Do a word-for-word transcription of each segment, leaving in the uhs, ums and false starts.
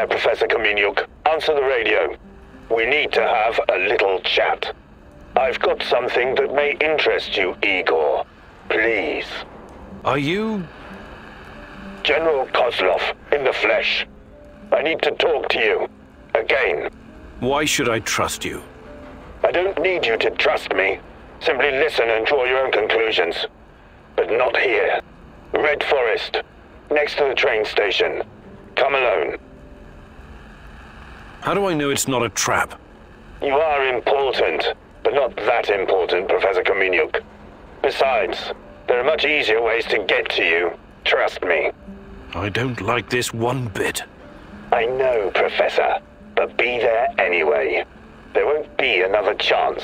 there, Professor Kaminiuk. Answer the radio. We need to have a little chat. I've got something that may interest you, Igor. Please. Are you... General Kozlov, in the flesh. I need to talk to you. Again. Why should I trust you? I don't need you to trust me. Simply listen and draw your own conclusions. But not here. Red Forest. Next to the train station. Come alone. How do I know it's not a trap? You are important, but not that important, Professor Kaminiuk. Besides, there are much easier ways to get to you. Trust me. I don't like this one bit. I know, Professor, but be there anyway. There won't be another chance.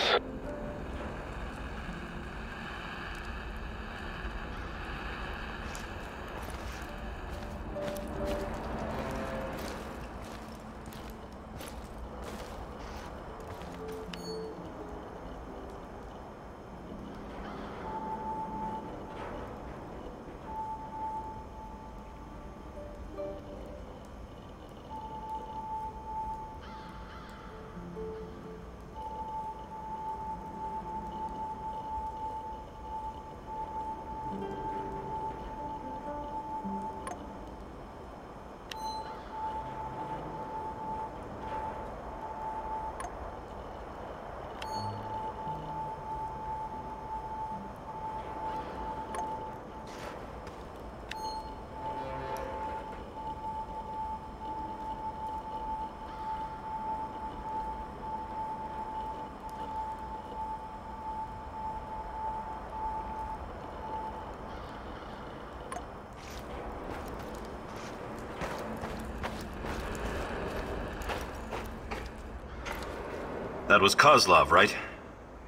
That was Kozlov, right?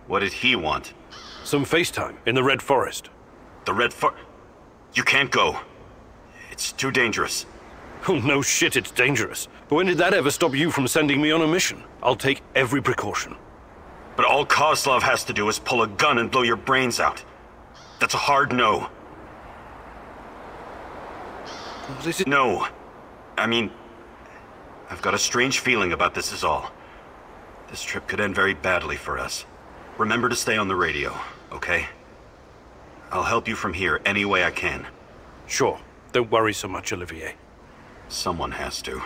What did he want? Some FaceTime in the Red Forest. The Red For- You can't go. It's too dangerous. Oh, no shit, it's dangerous. But when did that ever stop you from sending me on a mission? I'll take every precaution. But all Kozlov has to do is pull a gun and blow your brains out. That's a hard no. This is- No. I mean, I've got a strange feeling about this is all. This trip could end very badly for us. Remember to stay on the radio, okay? I'll help you from here any way I can. Sure. Don't worry so much, Olivier. Someone has to.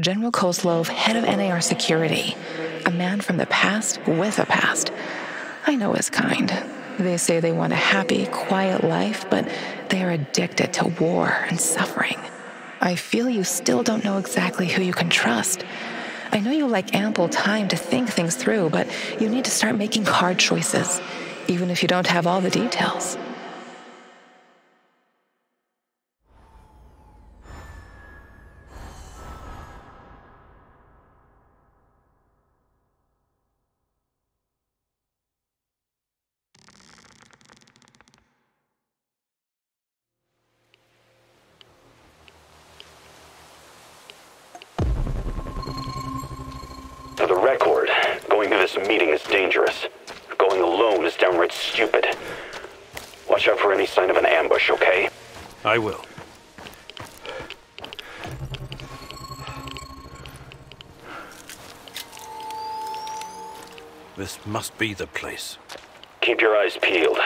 General Kozlov, head of N A R security. A man from the past with a past. I know his kind. They say they want a happy, quiet life, but they are addicted to war and suffering. I feel you still don't know exactly who you can trust. I know you like ample time to think things through, but you need to start making hard choices, even if you don't have all the details. I will. This must be the place. Keep your eyes peeled.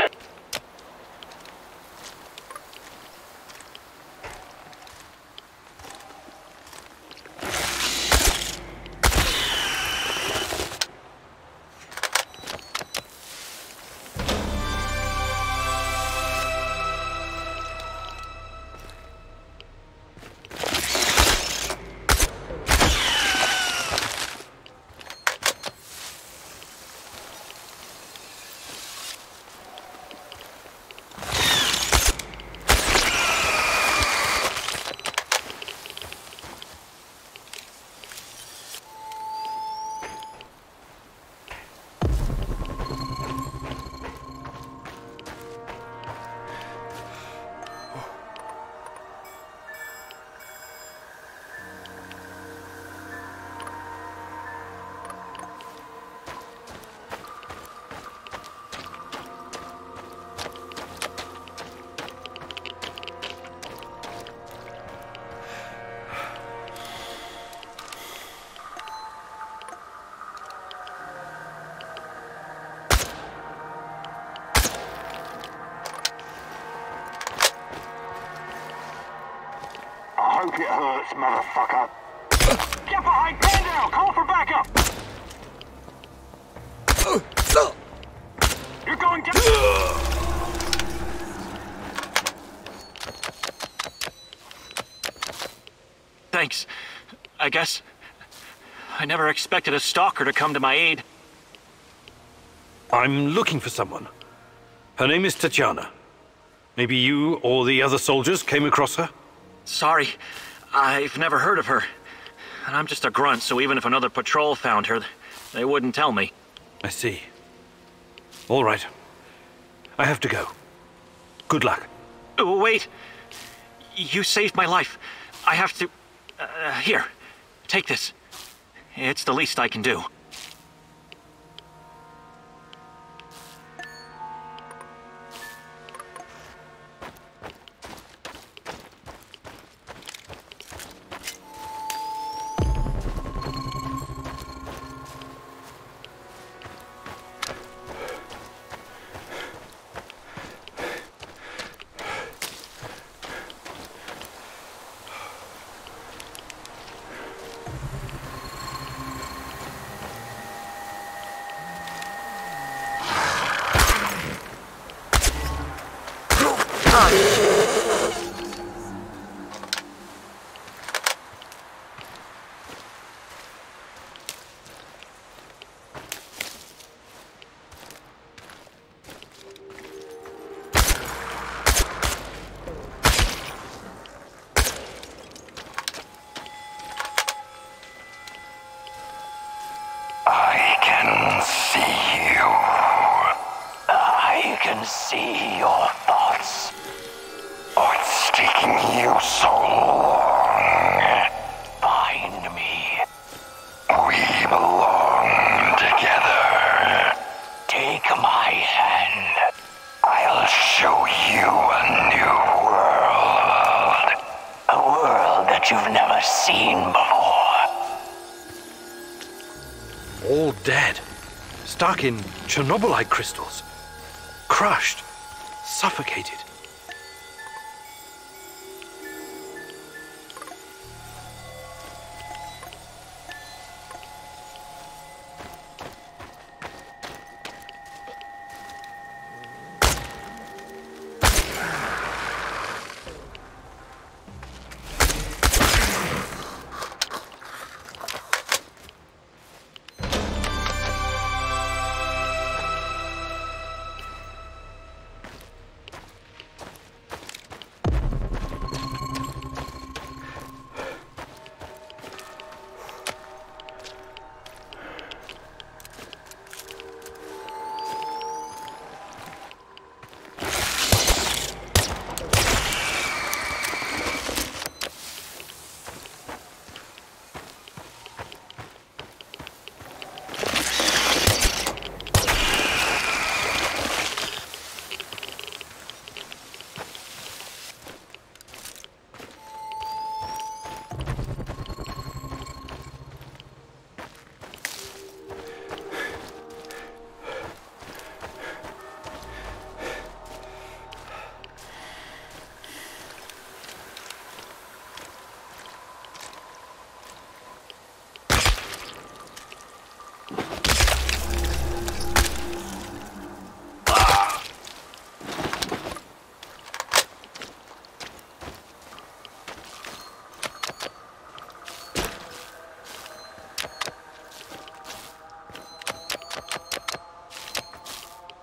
hurts, motherfucker. Get behind Pandale! Call for backup! You're going down! Thanks, I guess. I never expected a stalker to come to my aid. I'm looking for someone. Her name is Tatiana. Maybe you or the other soldiers came across her? Sorry, I've never heard of her. And I'm just a grunt, so even if another patrol found her, they wouldn't tell me. I see. All right. I have to go. Good luck. Wait. You saved my life. I have to... Uh, here, take this. It's the least I can do. Stuck in Chernobylite crystals, crushed, suffocated.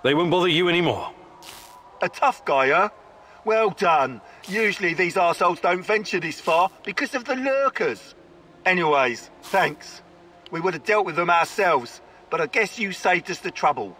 They won't bother you anymore. A tough guy, huh? Well done. Usually these arseholes don't venture this far because of the lurkers. Anyways, thanks. We would have dealt with them ourselves, but I guess you saved us the trouble.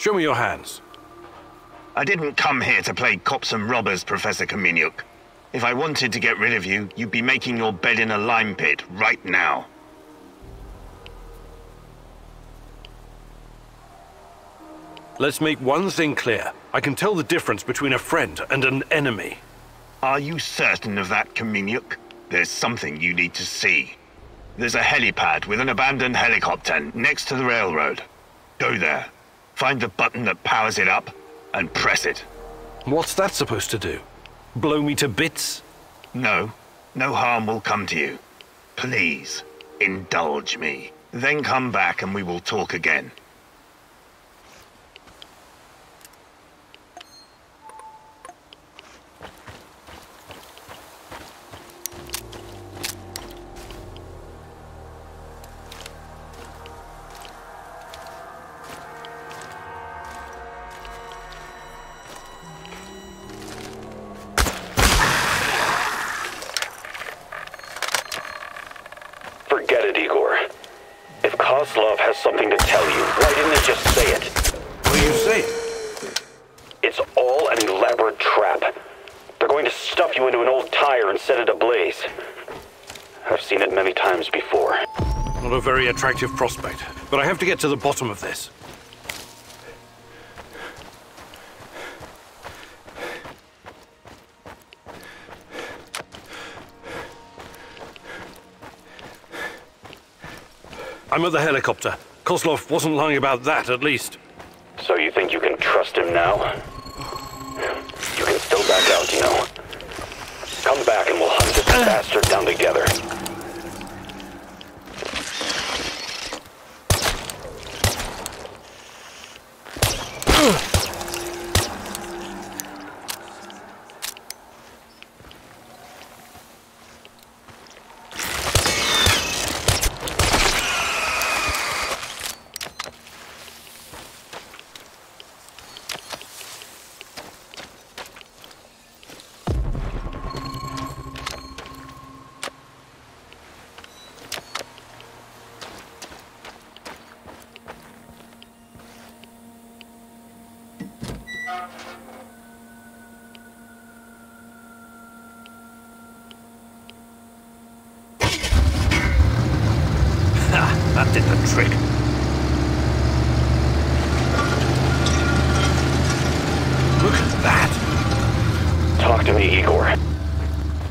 Show me your hands. I didn't come here to play cops and robbers, Professor Kaminiuk. If I wanted to get rid of you, you'd be making your bed in a lime pit right now. Let's make one thing clear. I can tell the difference between a friend and an enemy. Are you certain of that, Kaminiuk? There's something you need to see. There's a helipad with an abandoned helicopter next to the railroad. Go there, find the button that powers it up, and press it. What's that supposed to do? Blow me to bits? No, no harm will come to you. Please, indulge me. Then come back and we will talk again. Attractive prospect, but I have to get to the bottom of this. I'm at the helicopter. Kozlov wasn't lying about that, at least. So you think you can trust him now? You can still back out, you know. Come back and we'll hunt this bastard down together.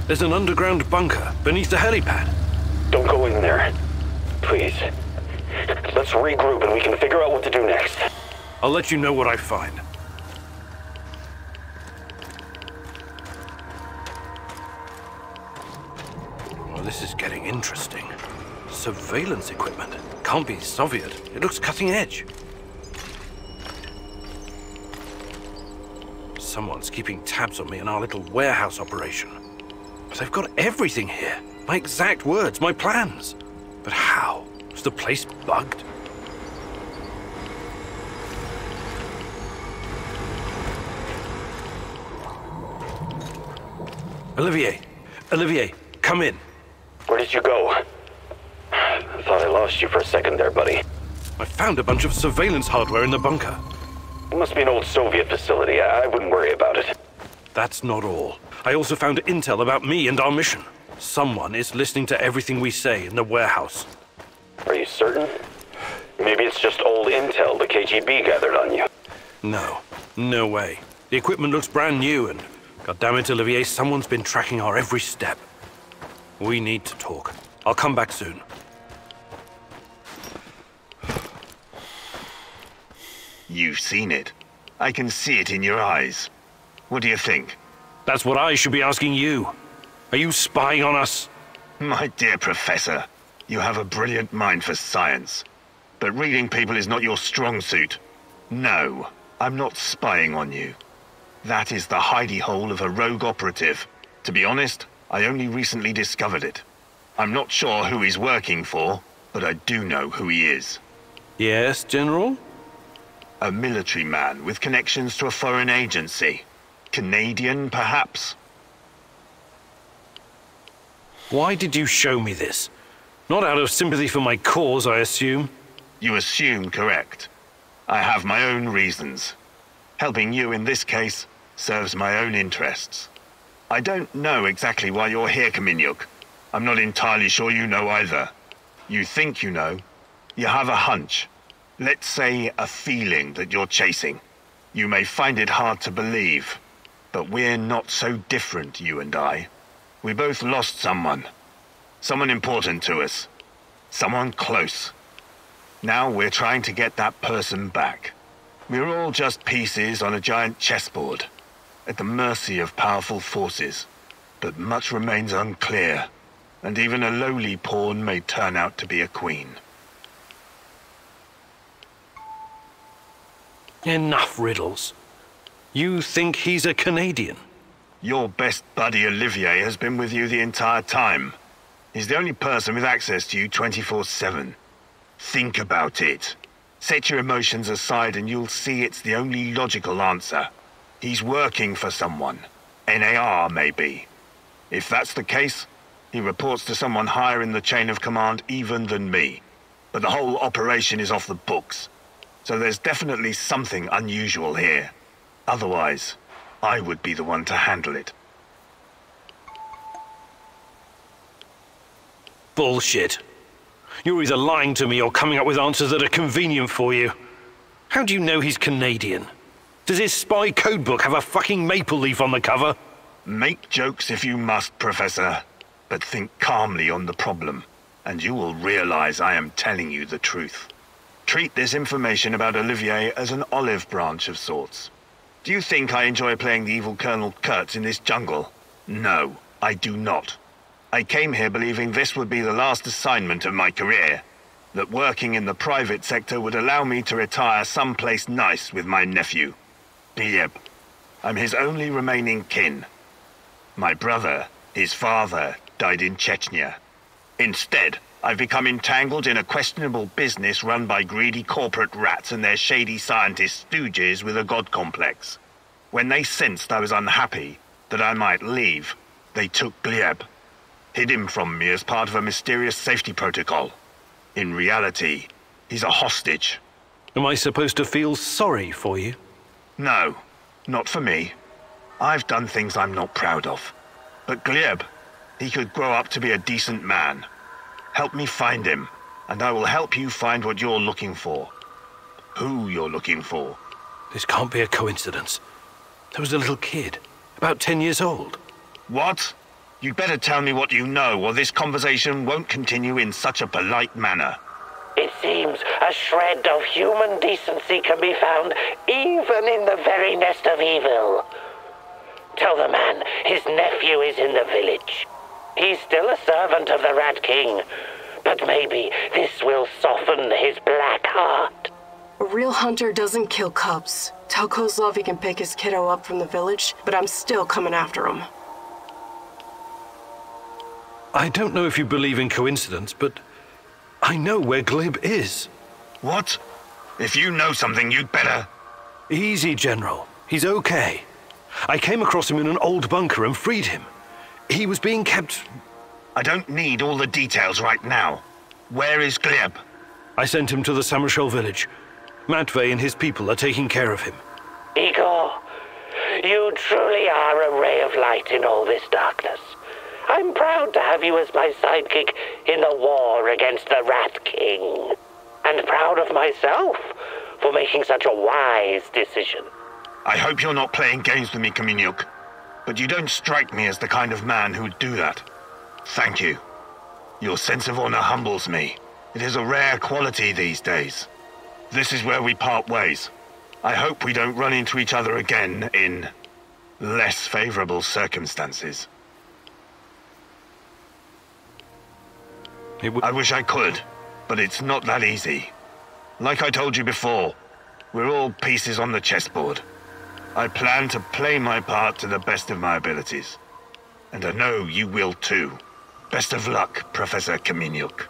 There's an underground bunker beneath the helipad. Don't go in there. Please. Let's regroup and we can figure out what to do next. I'll let you know what I find. Well, this is getting interesting. Surveillance equipment. Can't be Soviet. It looks cutting edge. Someone's keeping tabs on me in our little warehouse operation. They've got everything here. My exact words, my plans. But how? Is the place bugged? Olivier, Olivier, come in. Where did you go? I thought I lost you for a second there, buddy. I found a bunch of surveillance hardware in the bunker. It must be an old Soviet facility. I, I wouldn't worry about it. That's not all. I also found intel about me and our mission. Someone is listening to everything we say in the warehouse. Are you certain? Maybe it's just old intel the K G B gathered on you. No. No way. The equipment looks brand new and... God damn it, Olivier, someone's been tracking our every step. We need to talk. I'll come back soon. You've seen it. I can see it in your eyes. What do you think? That's what I should be asking you. Are you spying on us? My dear Professor, you have a brilliant mind for science. But reading people is not your strong suit. No, I'm not spying on you. That is the hidey hole of a rogue operative. To be honest, I only recently discovered it. I'm not sure who he's working for, but I do know who he is. Yes, General? A military man with connections to a foreign agency. Canadian, perhaps? Why did you show me this? Not out of sympathy for my cause, I assume. You assume correct. I have my own reasons. Helping you in this case serves my own interests. I don't know exactly why you're here, Kaminiuk. I'm not entirely sure you know either. You think you know. You have a hunch. Let's say a feeling that you're chasing. You may find it hard to believe, but we're not so different, you and I. We both lost someone. Someone important to us. Someone close. Now we're trying to get that person back. We're all just pieces on a giant chessboard, at the mercy of powerful forces. But much remains unclear, and even a lowly pawn may turn out to be a queen. Enough riddles. You think he's a Canadian? Your best buddy Olivier has been with you the entire time. He's the only person with access to you twenty-four seven. Think about it. Set your emotions aside and you'll see it's the only logical answer. He's working for someone. N A R, maybe. If that's the case, he reports to someone higher in the chain of command even than me. But the whole operation is off the books. So there's definitely something unusual here. Otherwise, I would be the one to handle it. Bullshit. You're either lying to me or coming up with answers that are convenient for you. How do you know he's Canadian? Does his spy codebook have a fucking maple leaf on the cover? Make jokes if you must, Professor, but think calmly on the problem, and you will realize I am telling you the truth. Treat this information about Olivier as an olive branch of sorts. Do you think I enjoy playing the evil Colonel Kurtz in this jungle? No, I do not. I came here believing this would be the last assignment of my career, that working in the private sector would allow me to retire someplace nice with my nephew. Gleb. I'm his only remaining kin. My brother, his father, died in Chechnya. Instead, I've become entangled in a questionable business run by greedy corporate rats and their shady scientist stooges with a god complex. When they sensed I was unhappy, that I might leave, they took Gleb, hid him from me as part of a mysterious safety protocol. In reality, he's a hostage. Am I supposed to feel sorry for you? No, not for me. I've done things I'm not proud of. But Gleb, he could grow up to be a decent man. Help me find him, and I will help you find what you're looking for. Who you're looking for. This can't be a coincidence. There was a little kid, about ten years old. What? You'd better tell me what you know, or this conversation won't continue in such a polite manner. It seems a shred of human decency can be found even in the very nest of evil. Tell the man his nephew is in the village. He's still a servant of the Rat King, but maybe this will soften his black heart. A real hunter doesn't kill cubs. Tell Kozlov he can pick his kiddo up from the village, but I'm still coming after him. I don't know if you believe in coincidence, but I know where Gleb is. What? If you know something, you'd better... Easy, General. He's okay. I came across him in an old bunker and freed him. He was being kept... I don't need all the details right now. Where is Gleb? I sent him to the Samarshal village. Matvey and his people are taking care of him. Igor, you truly are a ray of light in all this darkness. I'm proud to have you as my sidekick in the war against the Rat King. And proud of myself for making such a wise decision. I hope you're not playing games with me, Kaminiuk. But you don't strike me as the kind of man who'd do that. Thank you. Your sense of honor humbles me. It is a rare quality these days. This is where we part ways. I hope we don't run into each other again in less favorable circumstances. It would... I wish I could, but it's not that easy. Like I told you before, we're all pieces on the chessboard. I plan to play my part to the best of my abilities. And I know you will too. Best of luck, Professor Kaminiuk.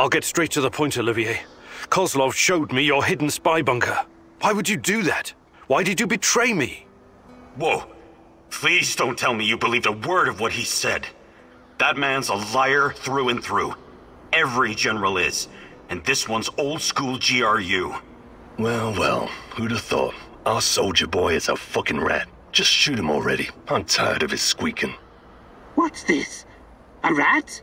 I'll get straight to the point, Olivier. Kozlov showed me your hidden spy bunker. Why would you do that? Why did you betray me? Whoa. Please don't tell me you believed a word of what he said. That man's a liar through and through. Every general is. And this one's old-school G R U. Well, well, who'd have thought? Our soldier boy is a fucking rat. Just shoot him already. I'm tired of his squeaking. What's this? A rat?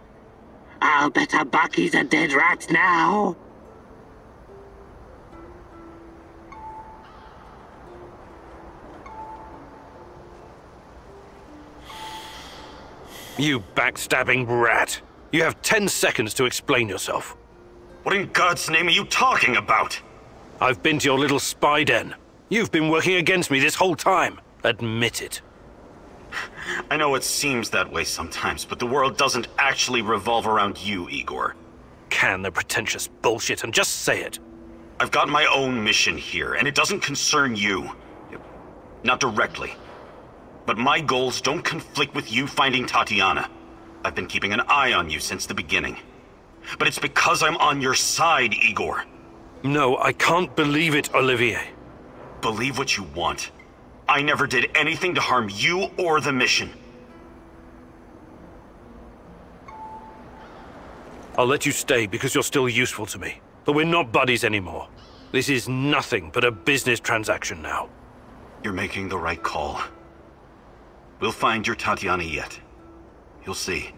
I'll bet a buck he's a dead rat now. You backstabbing rat. You have ten seconds to explain yourself. What in God's name are you talking about? I've been to your little spy den. You've been working against me this whole time. Admit it. I know it seems that way sometimes, but the world doesn't actually revolve around you, Igor. Can the pretentious bullshit and just say it. I've got my own mission here, and it doesn't concern you. Not directly. But my goals don't conflict with you finding Tatiana. I've been keeping an eye on you since the beginning. But it's because I'm on your side, Igor. No, I can't believe it, Olivier. Believe what you want. I never did anything to harm you or the mission. I'll let you stay because you're still useful to me. But we're not buddies anymore. This is nothing but a business transaction now. You're making the right call. We'll find your Tatiana yet. You'll see.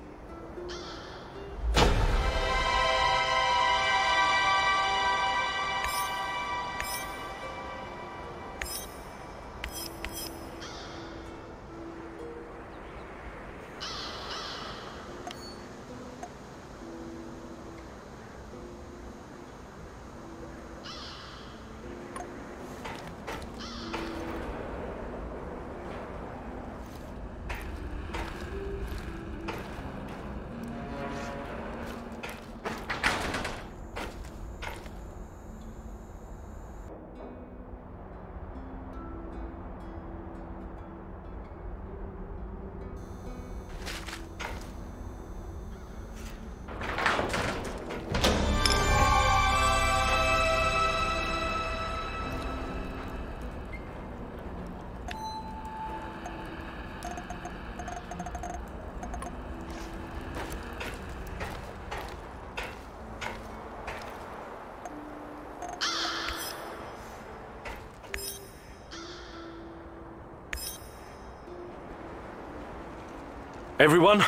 Everyone,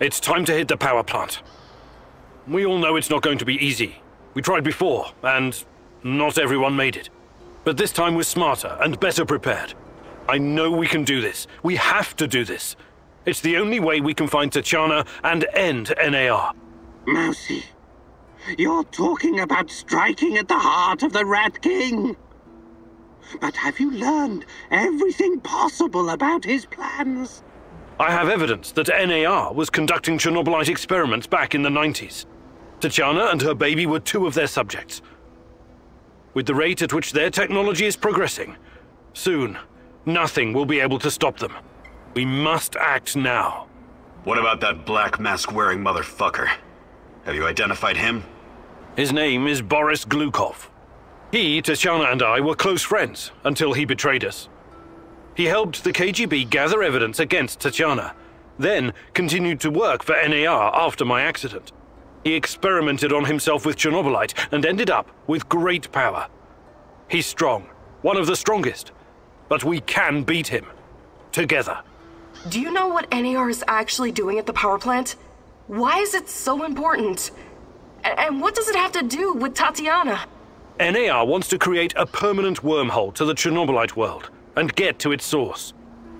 it's time to hit the power plant. We all know it's not going to be easy. We tried before, and not everyone made it. But this time we're smarter and better prepared. I know we can do this. We have to do this. It's the only way we can find Tatiana and end N A R. Mercy, you're talking about striking at the heart of the Rat King. But have you learned everything possible about his plans? I have evidence that N A R was conducting Chernobylite experiments back in the nineties. Tatiana and her baby were two of their subjects. With the rate at which their technology is progressing, soon, nothing will be able to stop them. We must act now. What about that black mask-wearing motherfucker? Have you identified him? His name is Boris Glukov. He, Tatiana and I were close friends until he betrayed us. He helped the K G B gather evidence against Tatiana, then continued to work for N A R after my accident. He experimented on himself with Chernobylite and ended up with great power. He's strong, one of the strongest, but we can beat him. Together. Do you know what N A R is actually doing at the power plant? Why is it so important? And what does it have to do with Tatiana? N A R wants to create a permanent wormhole to the Chernobylite world and get to its source.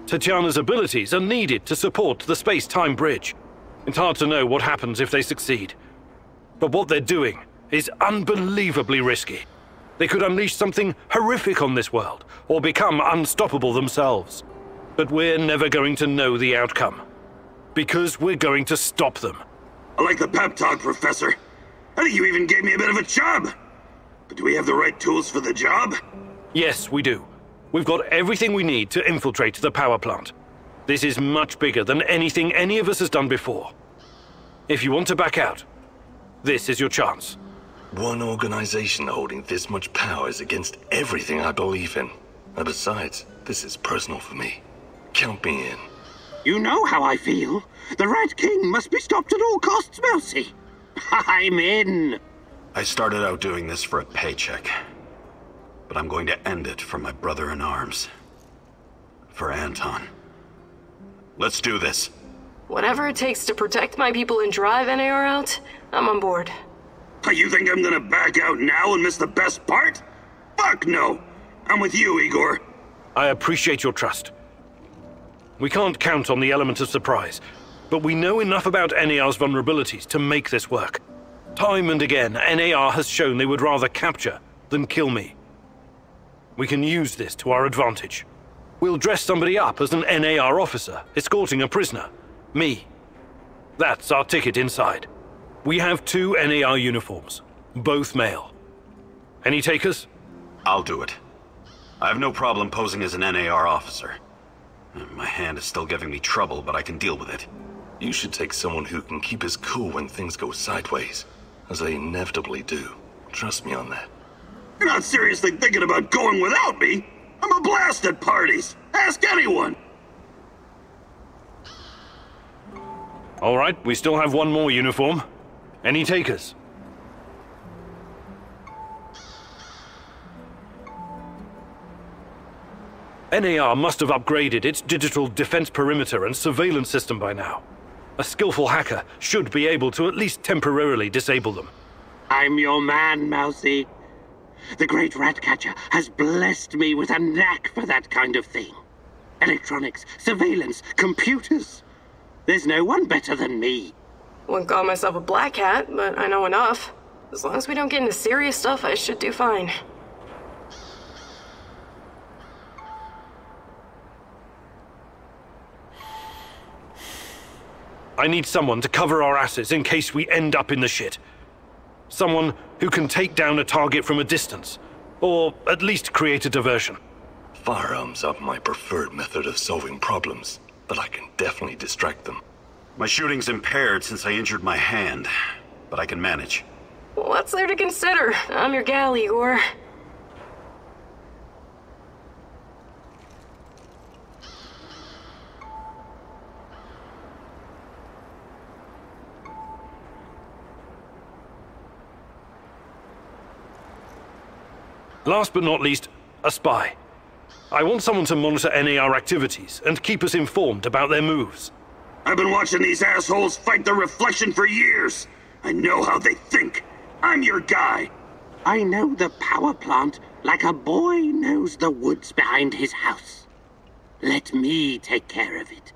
Tatiana's abilities are needed to support the space-time bridge. It's hard to know what happens if they succeed. But what they're doing is unbelievably risky. They could unleash something horrific on this world, or become unstoppable themselves. But we're never going to know the outcome, because we're going to stop them. I like the pep talk, Professor. I think you even gave me a bit of a job. But do we have the right tools for the job? Yes, we do. We've got everything we need to infiltrate the power plant. This is much bigger than anything any of us has done before. If you want to back out, This is your chance. One organization holding this much power is against everything I believe in. And besides, this is personal for me. Count me in. You know how I feel. The Red King must be stopped at all costs, Mercy. I'm in. I started out doing this for a paycheck. But I'm going to end it for my brother in arms. For Anton. Let's do this. Whatever it takes to protect my people and drive N A R out, I'm on board. You think I'm gonna back out now and miss the best part? Fuck no! I'm with you, Igor. I appreciate your trust. We can't count on the element of surprise, but we know enough about N A R's vulnerabilities to make this work. Time and again, N A R has shown they would rather capture than kill me. We can use this to our advantage. We'll dress somebody up as an N A R officer, escorting a prisoner. Me. That's our ticket inside. We have two N A R uniforms, both male. Any takers? I'll do it. I have no problem posing as an N A R officer. My hand is still giving me trouble, but I can deal with it. You should take someone who can keep his cool when things go sideways, as they inevitably do. Trust me on that. You're not seriously thinking about going without me? I'm a blast at parties. Ask anyone. All right, we still have one more uniform. Any takers? N A R must have upgraded its digital defense perimeter and surveillance system by now. A skillful hacker should be able to at least temporarily disable them. I'm your man, Mousy. The great Ratcatcher has blessed me with a knack for that kind of thing. Electronics, surveillance, computers. There's no one better than me. Wouldn't call myself a black hat, but I know enough. As long as we don't get into serious stuff, I should do fine. I need someone to cover our asses in case we end up in the shit. Someone who can take down a target from a distance, or at least create a diversion. Firearms are my preferred method of solving problems, but I can definitely distract them. My shooting's impaired since I injured my hand, but I can manage. What's there to consider? I'm your gal, Igor. Last but not least, a spy. I want someone to monitor N A R activities and keep us informed about their moves. I've been watching these assholes fight the reflection for years. I know how they think. I'm your guy. I know the power plant like a boy knows the woods behind his house. Let me take care of it.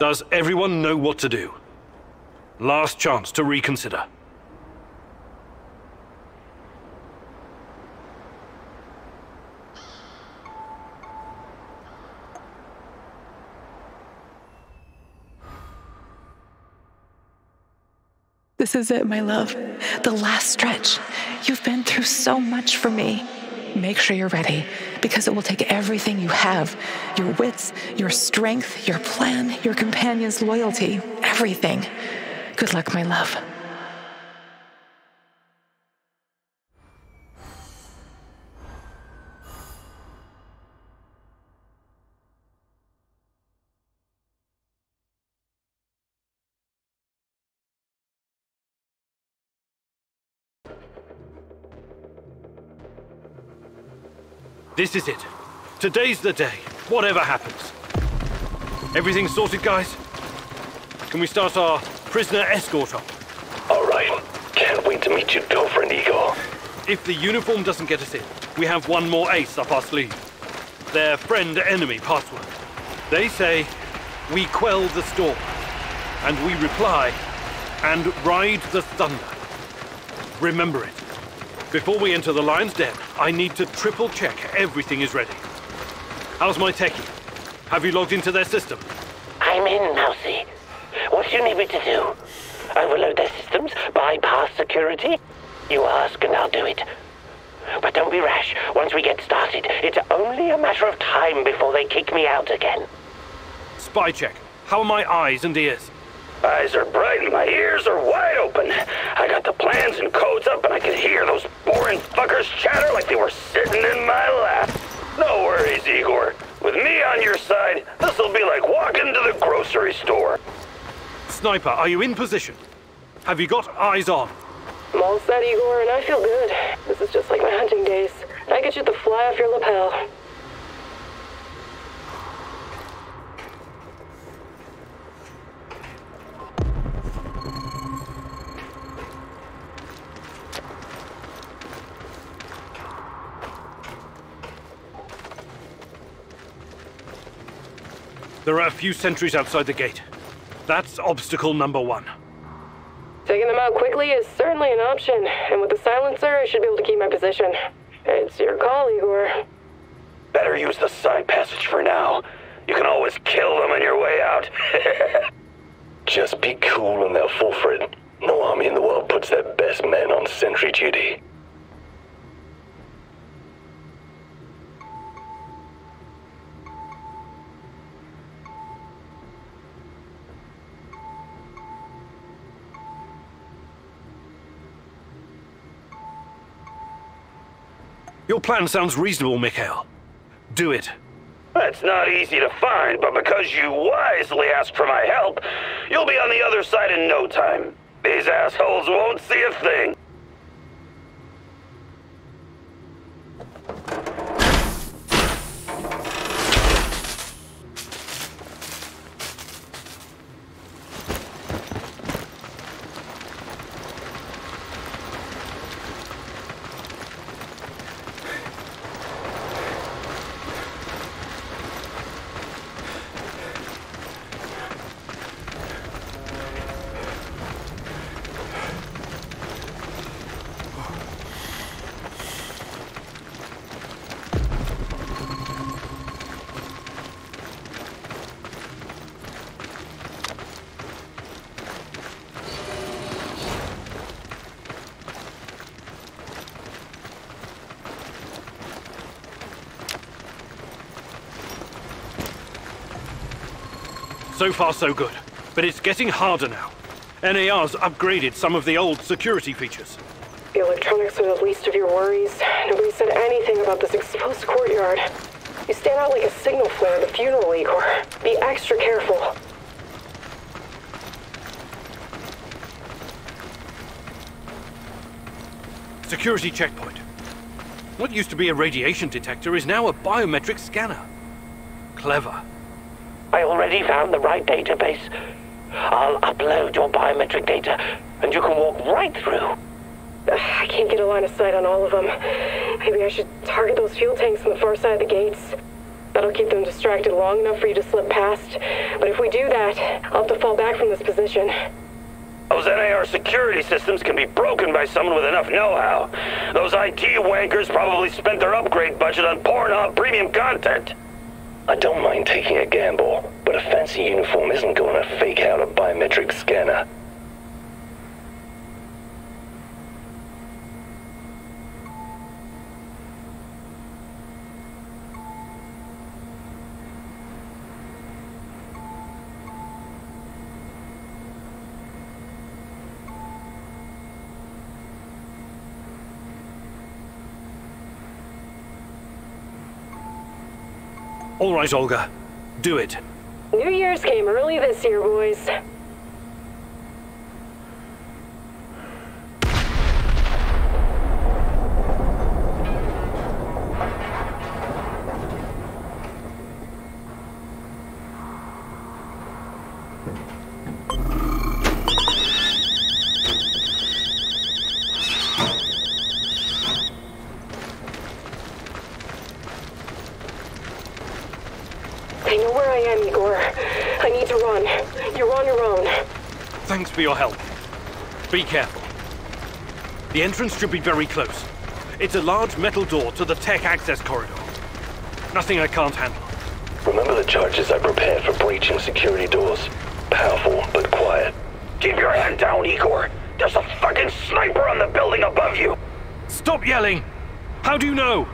Does everyone know what to do? Last chance to reconsider. This is it, my love. The last stretch. You've been through so much for me. Make sure you're ready, because it will take everything you have. Your wits, your strength, your plan, your companion's loyalty, everything. Good luck, my love. This is it. Today's the day, whatever happens. Everything sorted, guys? Can we start our prisoner escort op? All right. Can't wait to meet you, girlfriend Igor. If the uniform doesn't get us in, we have one more ace up our sleeve. Their friend-enemy password. They say, we quell the storm. And we reply, and ride the thunder. Remember it. Before we enter the lion's den, I need to triple check everything is ready. How's my techie? Have you logged into their system? I'm in, Mousy. What do you need me to do? Overload their systems, bypass security? You ask and I'll do it. But don't be rash. Once we get started, it's only a matter of time before they kick me out again. Spy check. How are my eyes and ears? Eyes are bright and my ears are wide open. I got the plans and codes up and I can hear those boring fuckers chatter like they were sitting in my lap. No worries, Igor. With me on your side, this'll be like walking to the grocery store. Sniper, are you in position? Have you got eyes on? I'm all set, Igor, and I feel good. This is just like my hunting days. I could shoot the fly off your lapel. There are a few sentries outside the gate. That's obstacle number one. Taking them out quickly is certainly an option, and with the silencer, I should be able to keep my position. It's your call, Igor. Better use the side passage for now. You can always kill them on your way out. Just be cool and they'll fall for it. No army in the world puts their best men on sentry duty. Your plan sounds reasonable, Mikhail. Do it. That's not easy to find, but because you wisely asked for my help, you'll be on the other side in no time. These assholes won't see a thing. So far, so good. But it's getting harder now. N A R's upgraded some of the old security features. The electronics are the least of your worries. Nobody said anything about this exposed courtyard. You stand out like a signal flare at a funeral, Igor. Be extra careful. Security checkpoint. What used to be a radiation detector is now a biometric scanner. Clever. I already found the right database. I'll upload your biometric data, and you can walk right through. I can't get a line of sight on all of them. Maybe I should target those fuel tanks on the far side of the gates. That'll keep them distracted long enough for you to slip past. But if we do that, I'll have to fall back from this position. Those N A R security systems can be broken by someone with enough know-how. Those I T wankers probably spent their upgrade budget on Pornhub premium content. I don't mind taking a gamble, but a fancy uniform isn't going to fake out a biometric scanner. All right, Olga. Do it. New Year's came early this year, boys. For your help. Be careful. The entrance should be very close. It's a large metal door to the tech access corridor. Nothing I can't handle. Remember the charges I prepared for breaching security doors. Powerful, but quiet. Keep your hand down, Igor. There's a fucking sniper on the building above you. Stop yelling. How do you know?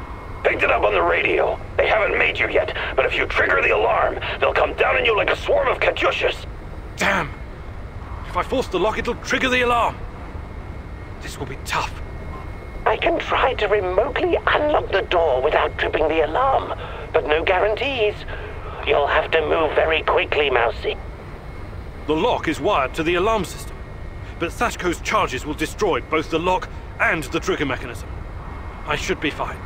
Picked it up on the radio. They haven't made you yet, but if you trigger the alarm, they'll come down on you like a swarm of Katyushas. Damn. If I force the lock, it'll trigger the alarm. This will be tough. I can try to remotely unlock the door without tripping the alarm, but no guarantees. You'll have to move very quickly, Mousy. The lock is wired to the alarm system, but Sashko's charges will destroy both the lock and the trigger mechanism. I should be fine.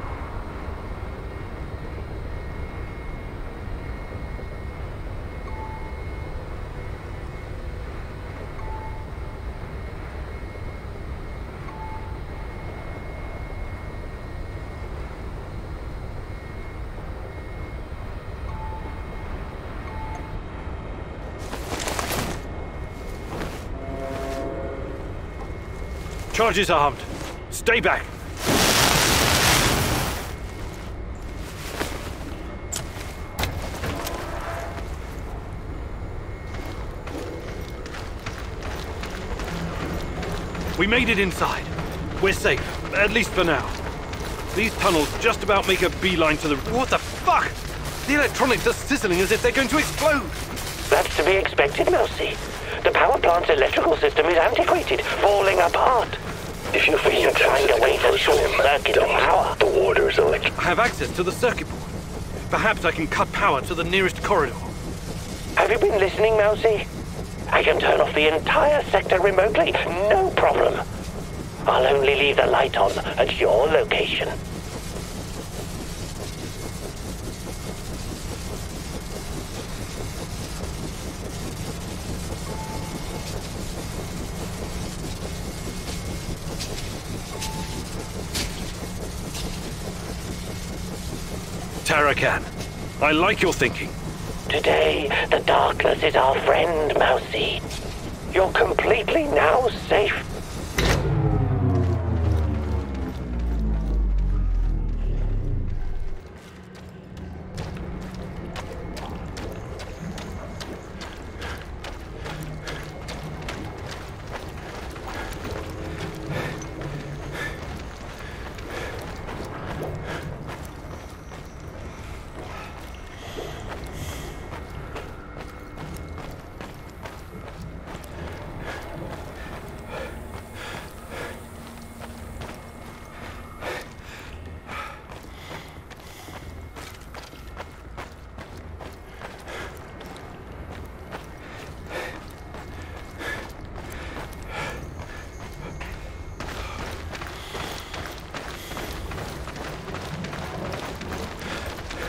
Charges armed. Stay back. We made it inside. We're safe, at least for now. These tunnels just about make a beeline to the... What the fuck? The electronics are sizzling as if they're going to explode. That's to be expected, Mousy. The power plant's electrical system is antiquated, falling apart. If you fail to find a way to short-circuit the power, the water's electric. I have access to the circuit board. Perhaps I can cut power to the nearest corridor. Have you been listening, Mousy? I can turn off the entire sector remotely, no problem. I'll only leave the light on at your location. Terracon, I like your thinking. Today, the darkness is our friend, Mousy. You're completely now safe.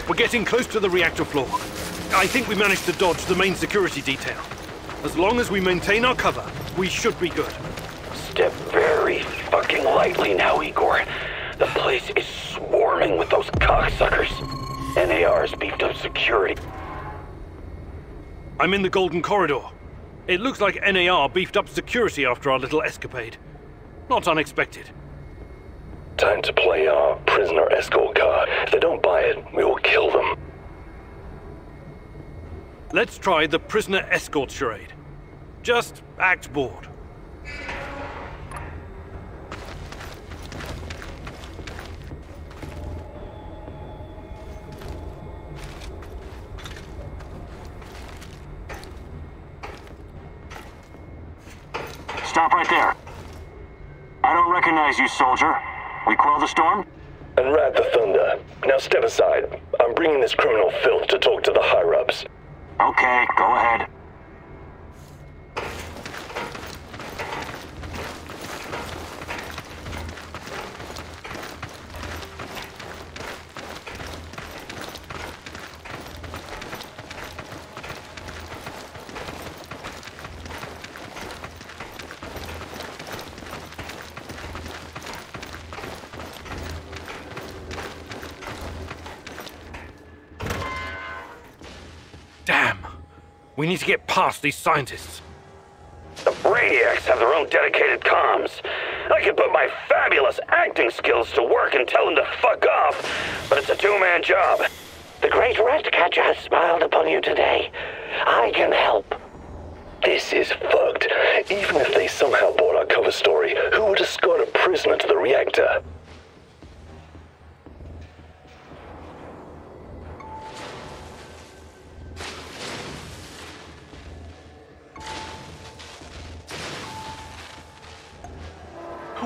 We're getting close to the reactor floor. I think we managed to dodge the main security detail. As long as we maintain our cover, we should be good. Step very fucking lightly now, Igor. The place is swarming with those cocksuckers. N A R's beefed up security. I'm in the Golden Corridor. It looks like N A R beefed up security after our little escapade. Not unexpected. Time to play our prisoner escort card. If they don't buy it, we will kill them. Let's try the prisoner escort charade. Just act bored. Stop right there. I don't recognize you, soldier. We quell the storm? Unwrap the thunder. Now step aside. I'm bringing this criminal filth to talk to the higher-ups. Okay, go ahead. We need to get past these scientists. The Brainiacs have their own dedicated comms. I can put my fabulous acting skills to work and tell them to fuck off, but it's a two-man job. The great rat catcher has smiled upon you today. I can help. This is fucked. Even if they somehow bought our cover story, who would escort a prisoner to the reactor?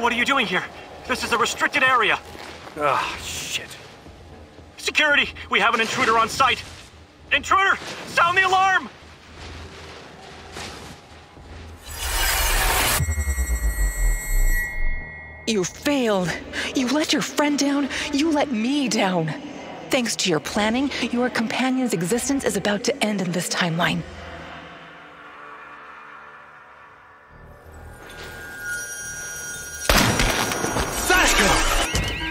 What are you doing here? This is a restricted area. Ah, oh, shit. Security! We have an intruder on site! Intruder! Sound the alarm! You failed. You let your friend down. You let me down. Thanks to your planning, your companion's existence is about to end in this timeline. Sashko!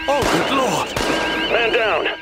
Oh, good lord! Man down.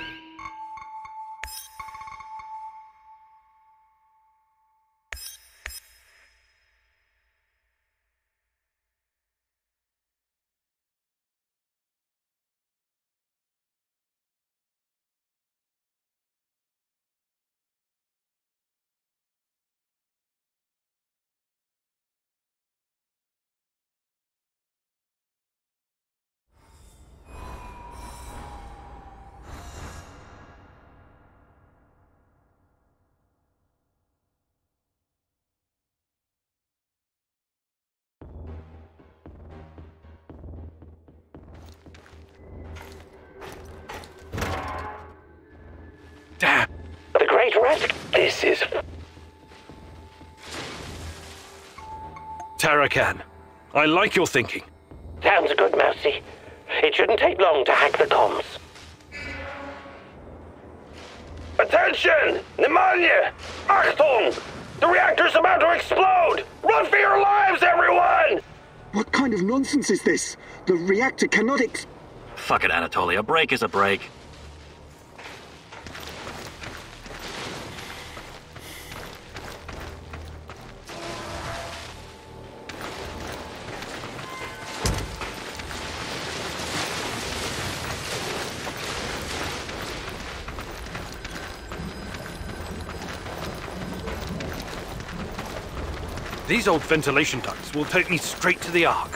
Damn. The Great Rat. This is Terracon. I like your thinking. Sounds good, Mousy. It shouldn't take long to hack the comms. Attention! Pneumonia! Achtung! The reactor's about to explode! Run for your lives, everyone! What kind of nonsense is this? The reactor cannot ex- Fuck it, Anatoly. A break is a break. These old ventilation ducts will take me straight to the Ark.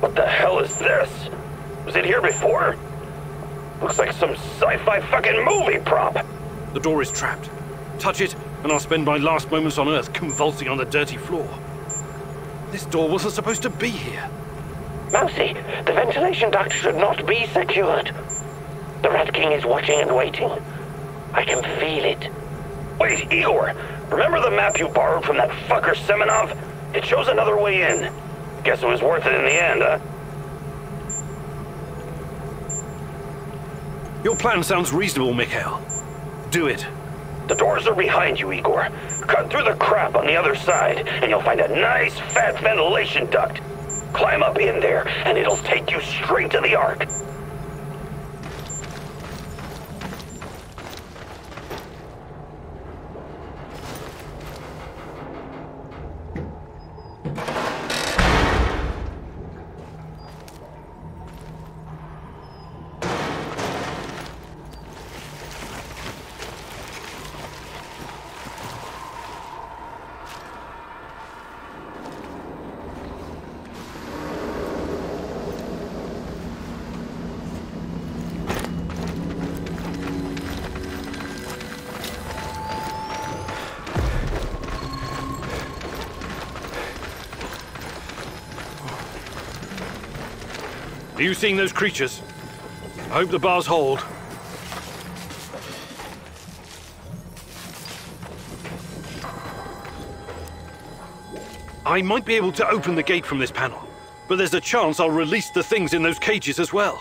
What the hell is this? Was it here before? Looks like some sci-fi fucking movie prop. The door is trapped. Touch it, and I'll spend my last moments on Earth convulsing on the dirty floor. This door wasn't supposed to be here. Mousy, the ventilation duct should not be secured. The Rat King is watching and waiting. I can feel it. Wait, Igor! Remember the map you borrowed from that fucker Semenov? It shows another way in. Guess it was worth it in the end, huh? Your plan sounds reasonable, Mikhail. Do it. The doors are behind you, Igor. Cut through the crap on the other side, and you'll find a nice fat ventilation duct. Climb up in there, and it'll take you straight to the Ark. Are you seeing those creatures? I hope the bars hold. I might be able to open the gate from this panel, but there's a chance I'll release the things in those cages as well.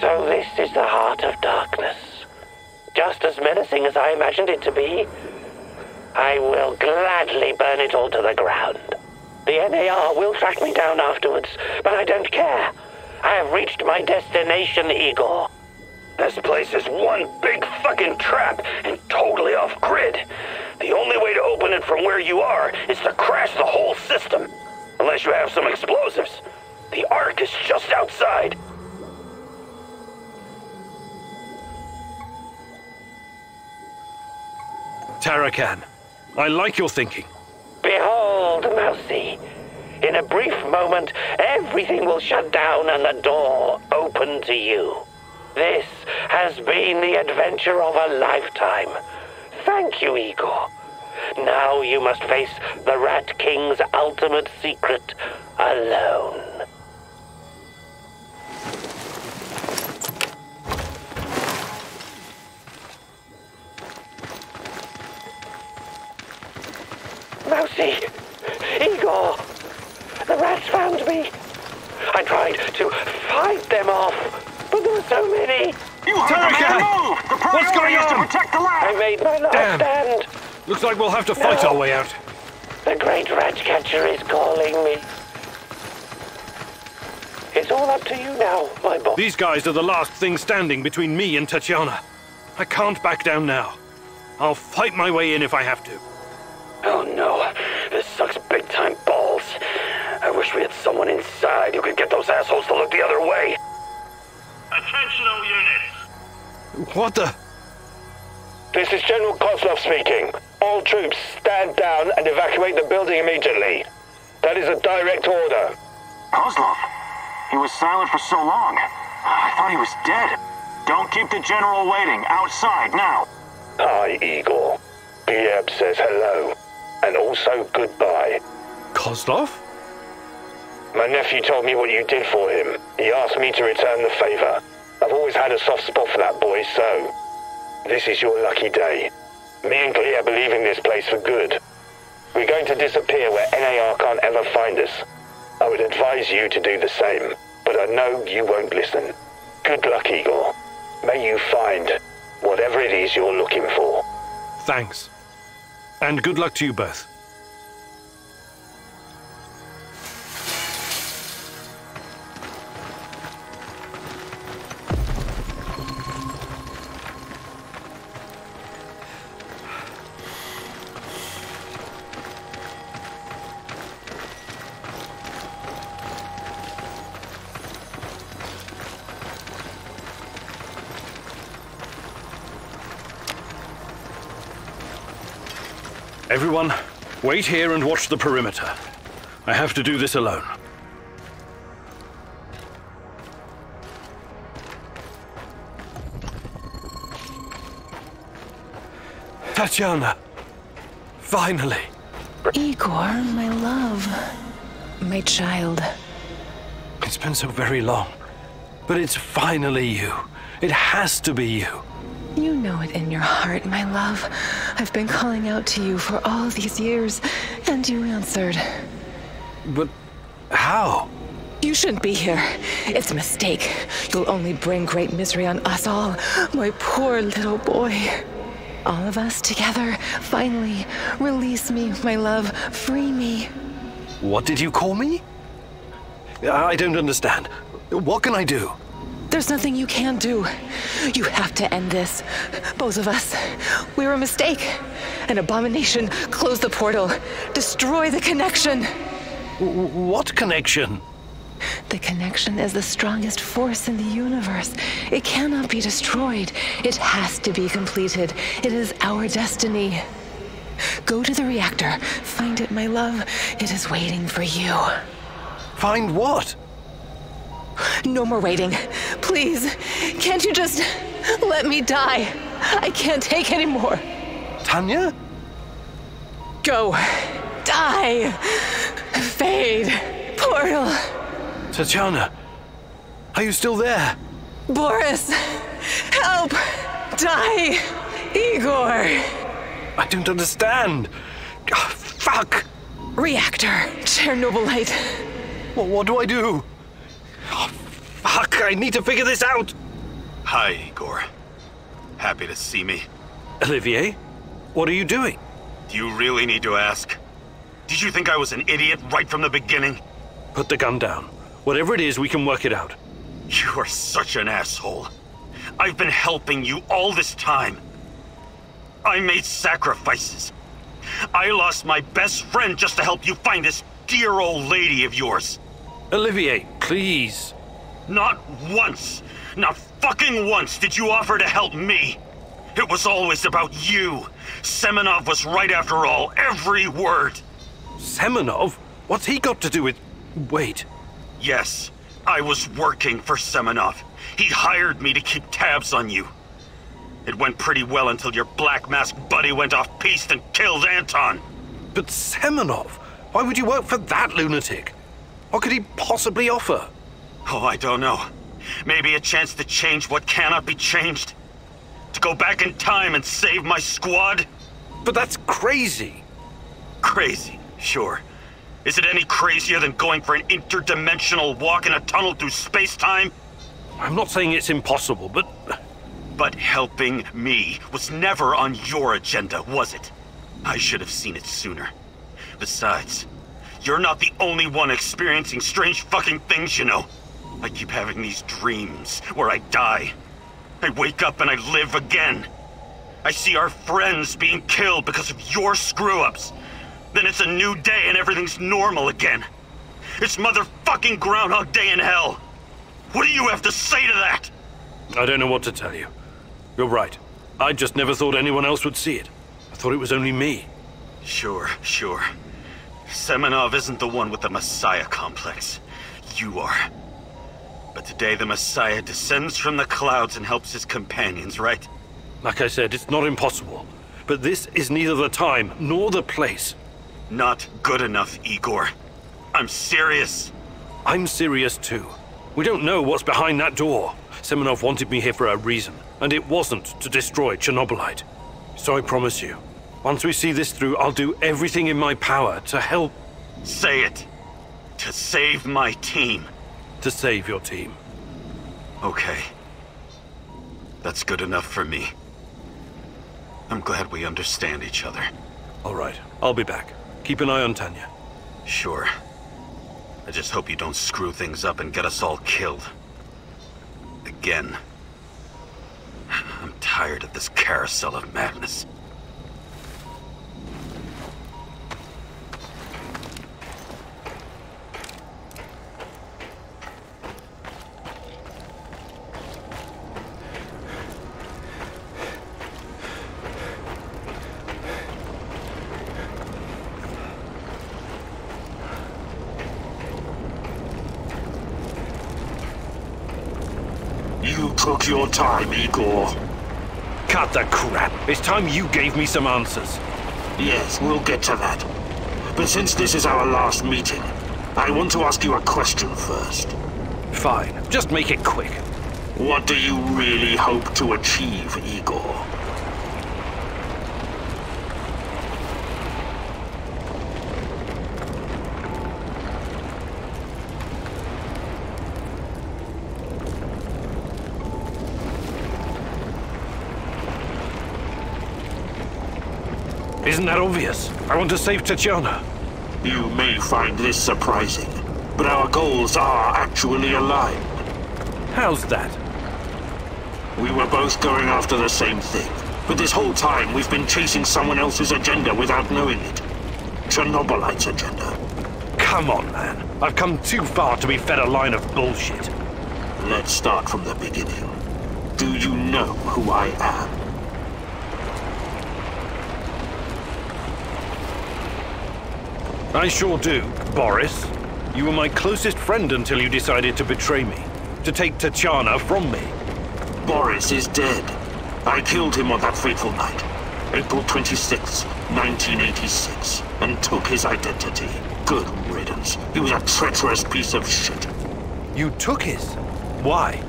So this is the heart of darkness. Just as menacing as I imagined it to be. I will gladly burn it all to the ground. The N A R will track me down afterwards, but I don't care. I have reached my destination, Igor. This place is one big fucking trap and totally off-grid. The only way to open it from where you are is to crash the whole system. Unless you have some explosives. The Ark is just outside. Terracon, I like your thinking. Behold, Mousy. In a brief moment, everything will shut down and the door open to you. This has been the adventure of a lifetime. Thank you, Igor. now you must face the Rat King's ultimate secret alone. Mousy! Igor! The rats found me! I tried to fight them off, but there were so many! You Terekhon! Move! The priority What's going is on? To protect the lab! I made my last Damn. stand! Looks like we'll have to fight no. our way out. The great rat catcher is calling me. It's all up to you now, my boy. These guys are the last thing standing between me and Tatiana. I can't back down now. I'll fight my way in if I have to. Oh no, this sucks big time balls. I wish we had someone inside who could get those assholes to look the other way. Attention all units. What the? This is General Kozlov speaking. All troops stand down and evacuate the building immediately. That is a direct order. Kozlov? He was silent for so long. I thought he was dead. Don't keep the general waiting. Outside now. Hi, Igor. Gleb says hello. And also goodbye. Kozlov? My nephew told me what you did for him. He asked me to return the favor. I've always had a soft spot for that boy, so... this is your lucky day. Me and Gleb are leaving this place for good. We're going to disappear where N A R can't ever find us. I would advise you to do the same, but I know you won't listen. Good luck, Igor. May you find whatever it is you're looking for. Thanks. And good luck to you both. Everyone, wait here and watch the perimeter. I have to do this alone. Tatiana! Finally! Igor, my love. My child. It's been so very long. But it's finally you. It has to be you. You know it in your heart, my love. I've been calling out to you for all these years, and you answered. But how? You shouldn't be here. It's a mistake. You'll only bring great misery on us all. My poor little boy. All of us together, finally. Release me, my love. Free me. What did you call me? I don't understand. What can I do? There's nothing you can do. You have to end this. Both of us. We were a mistake. An abomination. Close the portal. Destroy the connection. What connection? The connection is the strongest force in the universe. It cannot be destroyed. It has to be completed. It is our destiny. Go to the reactor. Find it, my love. It is waiting for you. Find what? No more waiting. Please, can't you just let me die? I can't take any more. Tanya? Go. Die. Fade. Portal. Tatiana, are you still there? Boris, help. Die. Igor. I don't understand. Oh, fuck. Reactor. Chernobylite. Well, what do I do? Oh, fuck, I need to figure this out! Hi, Igor. Happy to see me. Olivier, what are you doing? Do you really need to ask? Did you think I was an idiot right from the beginning? Put the gun down. Whatever it is, we can work it out. You are such an asshole. I've been helping you all this time. I made sacrifices. I lost my best friend just to help you find this dear old lady of yours. Olivier, please. Not once, not fucking once did you offer to help me. It was always about you. Semenov was right after all, every word. Semenov? What's he got to do with... wait. Yes, I was working for Semenov. He hired me to keep tabs on you. It went pretty well until your black mask buddy went off piste and killed Anton. But Semenov, why would you work for that lunatic? What could he possibly offer? Oh, I don't know. Maybe a chance to change what cannot be changed. To go back in time and save my squad? But that's crazy. Crazy, sure. Is it any crazier than going for an interdimensional walk in a tunnel through space-time? I'm not saying it's impossible, but... But helping me was never on your agenda, was it? I should have seen it sooner. Besides, you're not the only one experiencing strange fucking things, you know. I keep having these dreams where I die. I wake up and I live again. I see our friends being killed because of your screw-ups. Then it's a new day and everything's normal again. It's motherfucking Groundhog Day in hell. What do you have to say to that? I don't know what to tell you. You're right. I just never thought anyone else would see it. I thought it was only me. Sure, sure. Semenov isn't the one with the Messiah complex. You are. But today the Messiah descends from the clouds and helps his companions, right? Like I said, it's not impossible. But this is neither the time nor the place. Not good enough, Igor. I'm serious. I'm serious too. We don't know what's behind that door. Semenov wanted me here for a reason, and it wasn't to destroy Chernobylite. So I promise you, once we see this through, I'll do everything in my power to help... Say it. To save my team. To save your team. Okay. That's good enough for me. I'm glad we understand each other. All right. I'll be back. Keep an eye on Tanya. Sure. I just hope you don't screw things up and get us all killed. Again. I'm tired of this carousel of madness. Your time, Igor. Cut the crap. It's time you gave me some answers. Yes, we'll get to that. But since this is our last meeting, I want to ask you a question first. Fine. Just make it quick. What do you really hope to achieve, Igor? Isn't that obvious? I want to save Tatiana. You may find this surprising, but our goals are actually aligned. How's that? We were both going after the same thing, but this whole time we've been chasing someone else's agenda without knowing it. Chernobylite's agenda. Come on, man. I've come too far to be fed a line of bullshit. Let's start from the beginning. Do you know who I am? I sure do, Boris. You were my closest friend until you decided to betray me, to take Tatiana from me. Boris is dead. I killed him on that fateful night, April twenty-sixth, nineteen eighty-six, and took his identity. Good riddance. He was a treacherous piece of shit. You took his? Why?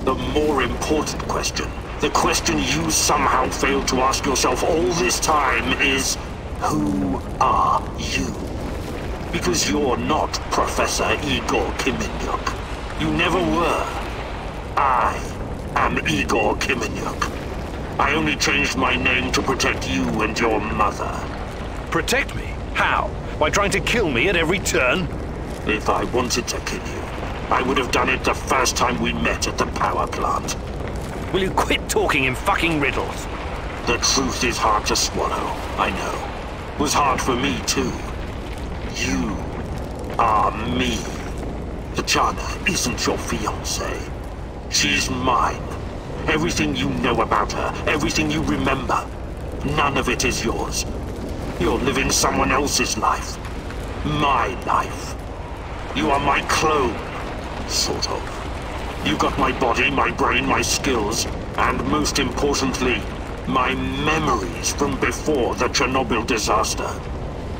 The more important question, the question you somehow failed to ask yourself all this time is, who are you? Because you're not Professor Igor Khymynuk. You never were. I am Igor Khymynuk. I only changed my name to protect you and your mother. Protect me? How? By trying to kill me at every turn? If I wanted to kill you, I would have done it the first time we met at the power plant. Will you quit talking in fucking riddles? The truth is hard to swallow, I know. It was hard for me too. You are me. Tatiana isn't your fiancée. She's mine. Everything you know about her, everything you remember, none of it is yours. You're living someone else's life. My life. You are my clone. Sort of. You got my body, my brain, my skills, and most importantly, my memories from before the Chernobyl disaster.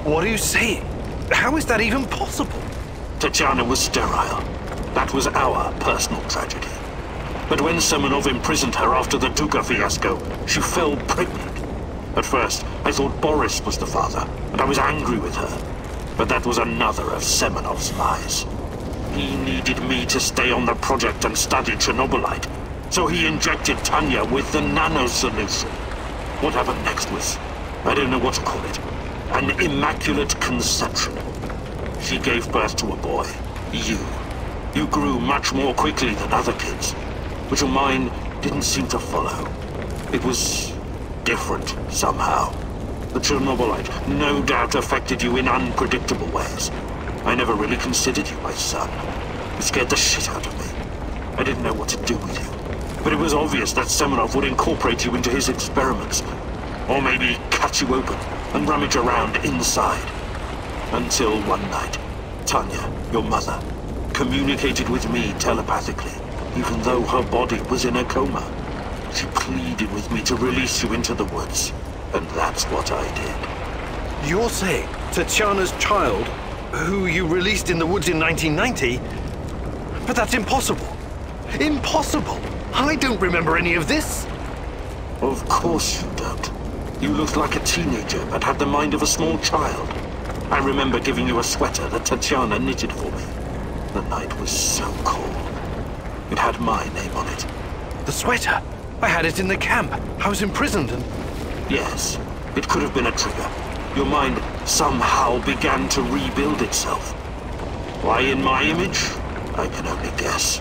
What are you saying? How is that even possible? Tatiana was sterile. That was our personal tragedy. But when Semenov imprisoned her after the Duga fiasco, she fell pregnant. At first, I thought Boris was the father, and I was angry with her. But that was another of Semenov's lies. He needed me to stay on the project and study Chernobylite, so he injected Tanya with the nano-solution. What happened next was, I don't know what to call it, an immaculate conception. She gave birth to a boy, you. You grew much more quickly than other kids, which of mine didn't seem to follow. It was different somehow. The Chernobylite no doubt affected you in unpredictable ways. I never really considered you my son. You scared the shit out of me. I didn't know what to do with you. But it was obvious that Semenov would incorporate you into his experiments. Or maybe cut you open and rummage around inside. Until one night, Tanya, your mother, communicated with me telepathically, even though her body was in a coma. She pleaded with me to release you into the woods, and that's what I did. You're saying Tatiana's child, who you released in the woods in nineteen ninety? But that's impossible. Impossible! I don't remember any of this. Of course you don't. You looked like a teenager, but had the mind of a small child. I remember giving you a sweater that Tatiana knitted for me. The night was so cold. It had my name on it. The sweater? I had it in the camp. I was imprisoned and... Yes, it could have been a trigger. Your mind somehow began to rebuild itself. Why in my image? I can only guess.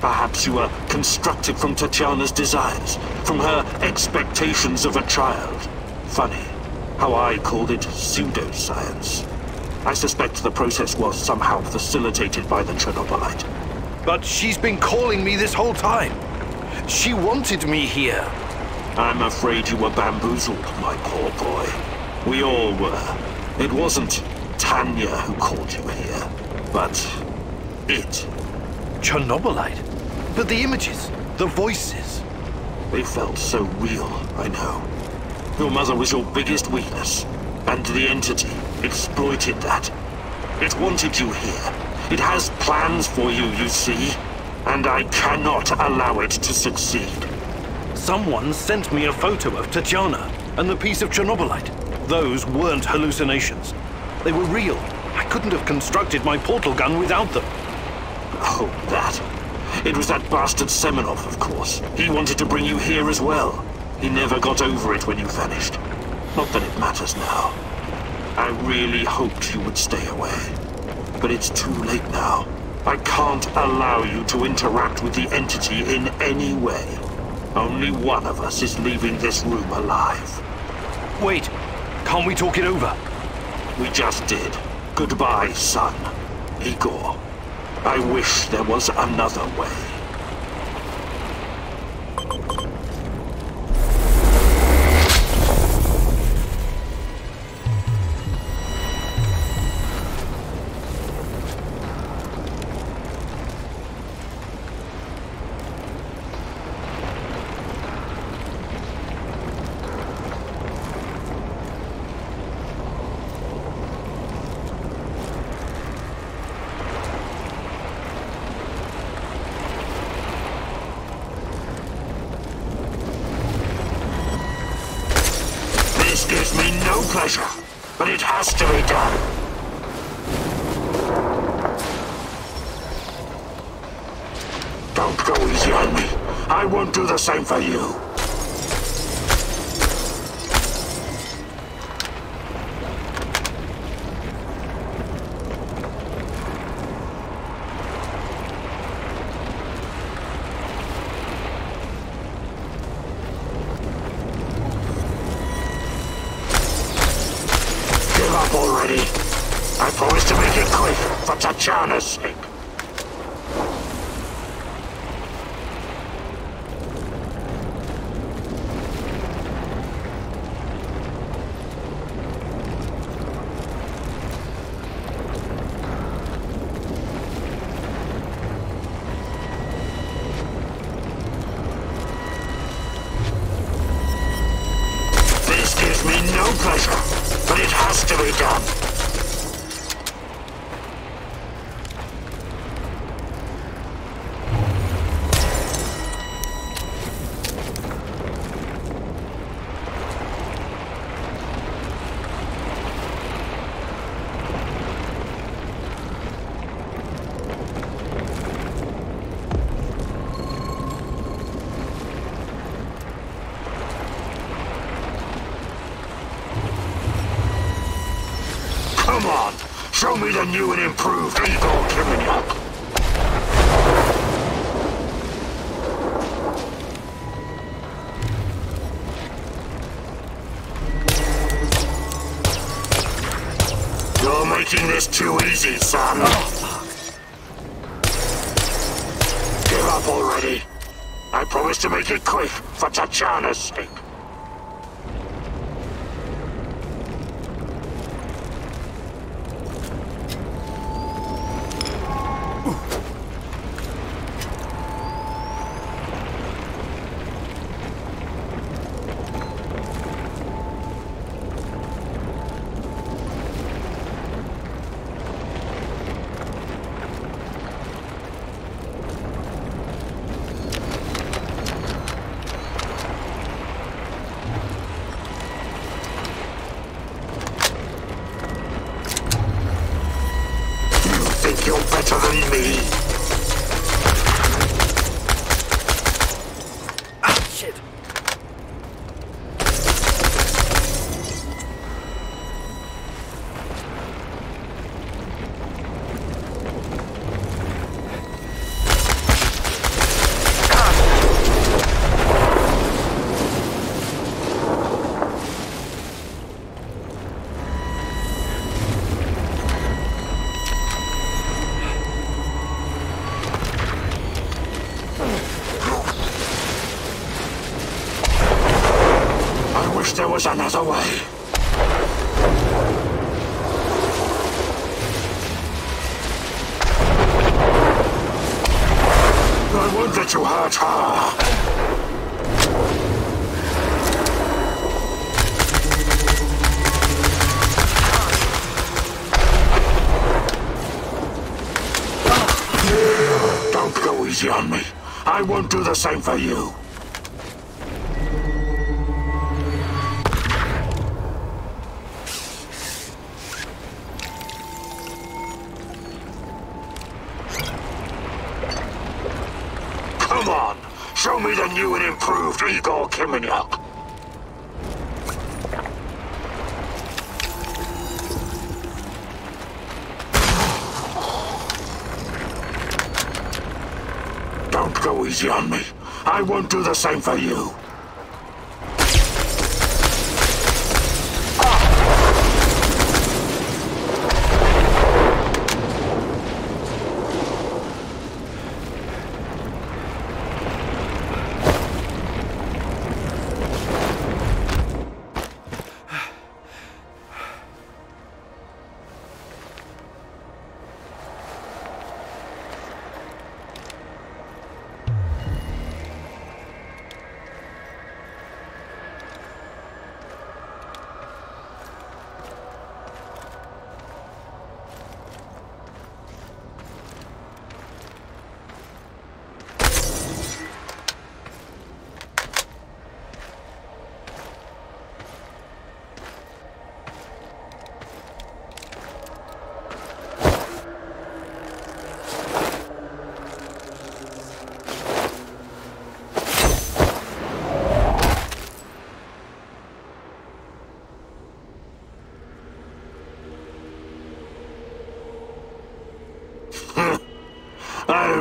Perhaps you were constructed from Tatiana's desires, from her expectations of a child. Funny, how I called it pseudoscience. I suspect the process was somehow facilitated by the Chernobylite. But she's been calling me this whole time. She wanted me here. I'm afraid you were bamboozled, my poor boy. We all were. It wasn't Tanya who called you here, but it. Chernobylite? But the images, the voices. They felt so real, I know. Your mother was your biggest weakness, and the entity exploited that. It wanted you here. It has plans for you, you see. And I cannot allow it to succeed. Someone sent me a photo of Tatiana and the piece of Chernobylite. Those weren't hallucinations. They were real. I couldn't have constructed my portal gun without them. Oh, that. It was that bastard Semenov, of course. He wanted to bring you here as well. He never got over it when you vanished. Not that it matters now. I really hoped you would stay away. But it's too late now. I can't allow you to interact with the entity in any way. Only one of us is leaving this room alive. Wait, can't we talk it over? We just did. Goodbye, son. Igor. I wish there was another way. Same for you. Give up already. I promise to make it quick for Tatiana's sake. pleasure, but it has to be done. Show me the new and improved Igor Khymynuk. You're making this too easy, son. Give up already. I promise to make it quick for Tatiana's sake. There was another way. I won't let you hurt her. Don't go easy on me. I won't do the same for you. New and improved Igor Khymynuk. Don't go easy on me. I won't do the same for you.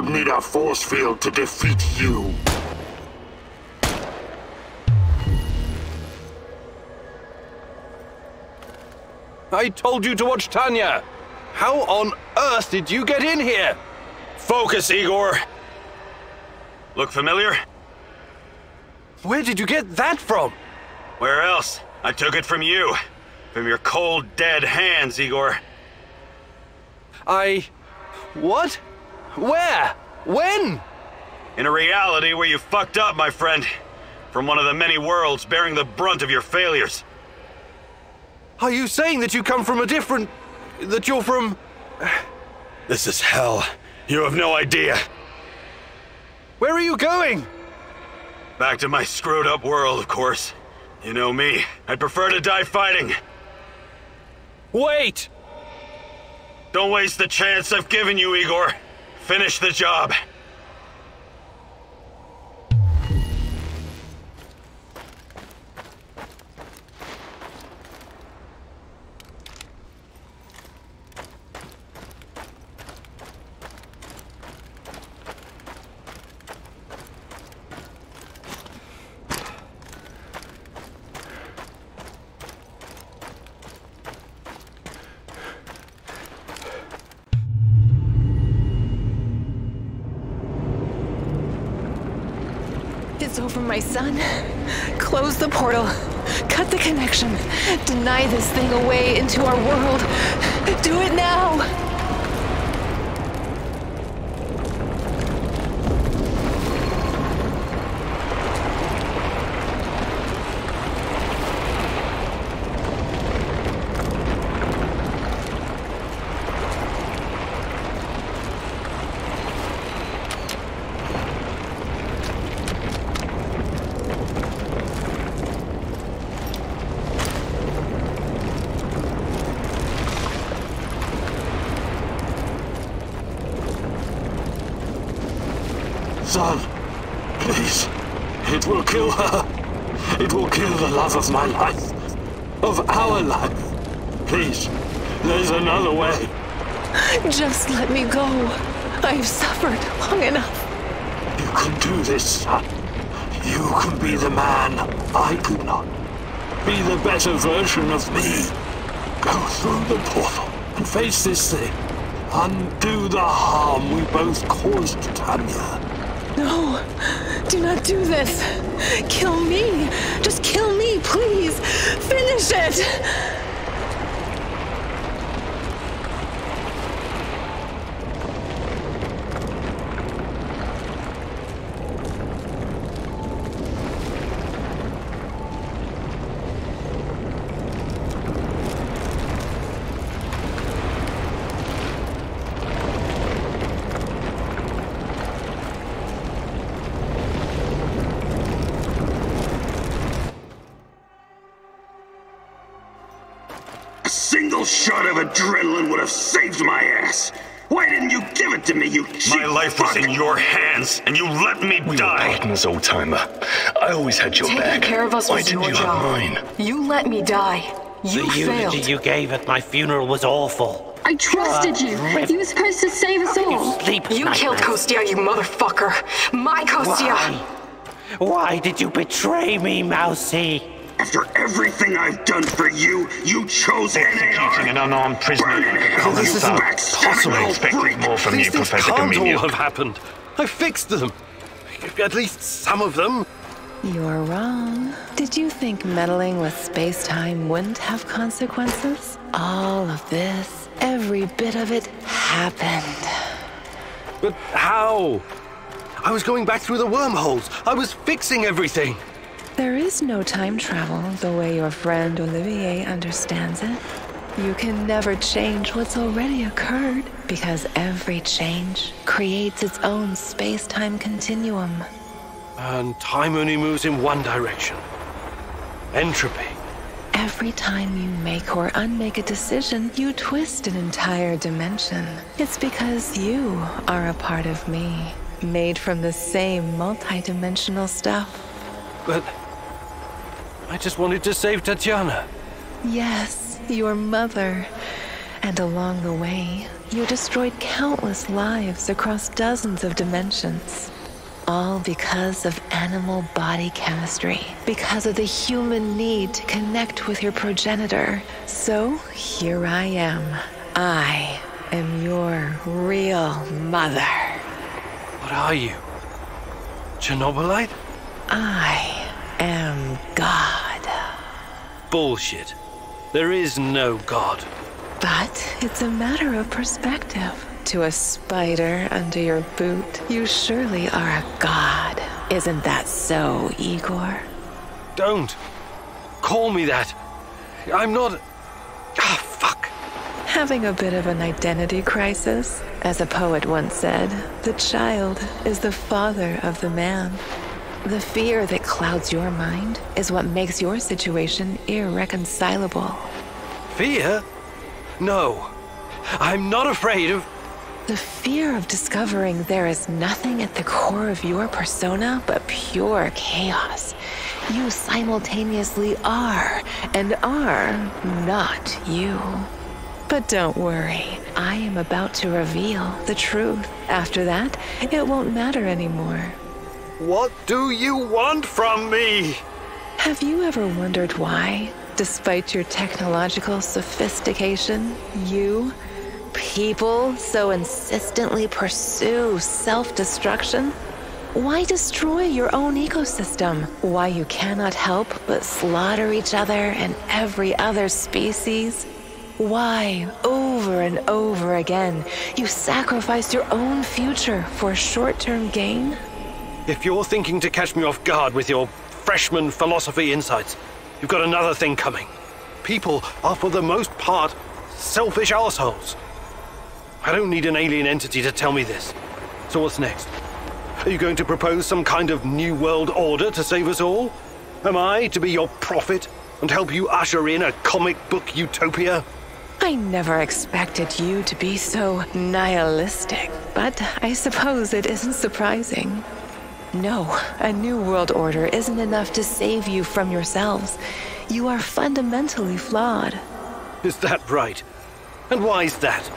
Need a force field to defeat you. I told you to watch Tanya. How on earth did you get in here? Focus, Igor. Look familiar? Where did you get that from? Where else? I took it from you. From your cold, dead hands, Igor. I... what? Where? When? In a reality where you fucked up, my friend. From one of the many worlds bearing the brunt of your failures. Are you saying that you come from a different... that you're from... This is hell. You have no idea. Where are you going? Back to my screwed up world, of course. You know me. I'd prefer to die fighting. Wait! Don't waste the chance I've given you, Igor. Finish the job. My son, close the portal, cut the connection, deny this thing a way into our world. Do it now! Son, please, it will kill her. It will kill the love of my life, of our life. Please, there's another way. Just let me go. I've suffered long enough. You can do this, son. You can be the man I could not. Be the better version of me. Go through the portal and face this thing. Undo the harm we both caused Tanya. No, do not do this. Kill me. Just kill me, please. Finish it. Adrenaline would have saved my ass. Why didn't you give it to me, you cheap My life fuck? Was in your hands, and you let me we die. We were partners, old-timer. I always had your Taking back. Taking care of us Why was your you job. Mine? You let me die. You the failed. The eulogy you gave at my funeral was awful. I trusted you. You were supposed to save us How all. You, sleep you killed Kostya, you motherfucker. My Kostya. Why? Why did you betray me, Mousy? After everything I've done for you, you chose N A R! Executing an unarmed prisoner like a cold This isn't possible. I expected more from These you, Professor Kaminiuk. Have happened. I fixed them. At least some of them. You're wrong. Did you think meddling with space-time wouldn't have consequences? All of this, every bit of it, happened. But how? I was going back through the wormholes. I was fixing everything. There is no time travel the way your friend Olivier understands it. You can never change what's already occurred because every change creates its own space-time continuum. And time only moves in one direction. Entropy. Every time you make or unmake a decision, you twist an entire dimension. It's because you are a part of me, made from the same multi-dimensional stuff. But... I just wanted to save Tatiana. Yes, your mother. And along the way, you destroyed countless lives across dozens of dimensions. All because of animal body chemistry. Because of the human need to connect with your progenitor. So, here I am. I am your real mother. What are you? Chernobylite? I am God. Bullshit. There is no God. But it's a matter of perspective. To a spider under your boot, you surely are a god. Isn't that so, Igor? Don't. Call me that. I'm not... Having a bit of an identity crisis? As a poet once said, the child is the father of the man. The fear that clouds your mind is what makes your situation irreconcilable. Fear? No, I'm not afraid of... The fear of discovering there is nothing at the core of your persona but pure chaos. You simultaneously are and are not you. But don't worry, I am about to reveal the truth. After that, it won't matter anymore. What do you want from me? Have you ever wondered why, despite your technological sophistication, you... people so insistently pursue self-destruction? Why destroy your own ecosystem? Why you cannot help but slaughter each other and every other species? Why, over and over again, you sacrifice your own future for short-term gain? If you're thinking to catch me off guard with your freshman philosophy insights, you've got another thing coming. People are for the most part selfish assholes. I don't need an alien entity to tell me this. So what's next? Are you going to propose some kind of new world order to save us all? Am I to be your prophet and help you usher in a comic book utopia? I never expected you to be so nihilistic, but I suppose it isn't surprising. No, a new world order isn't enough to save you from yourselves. You are fundamentally flawed. Is that right? And why is that?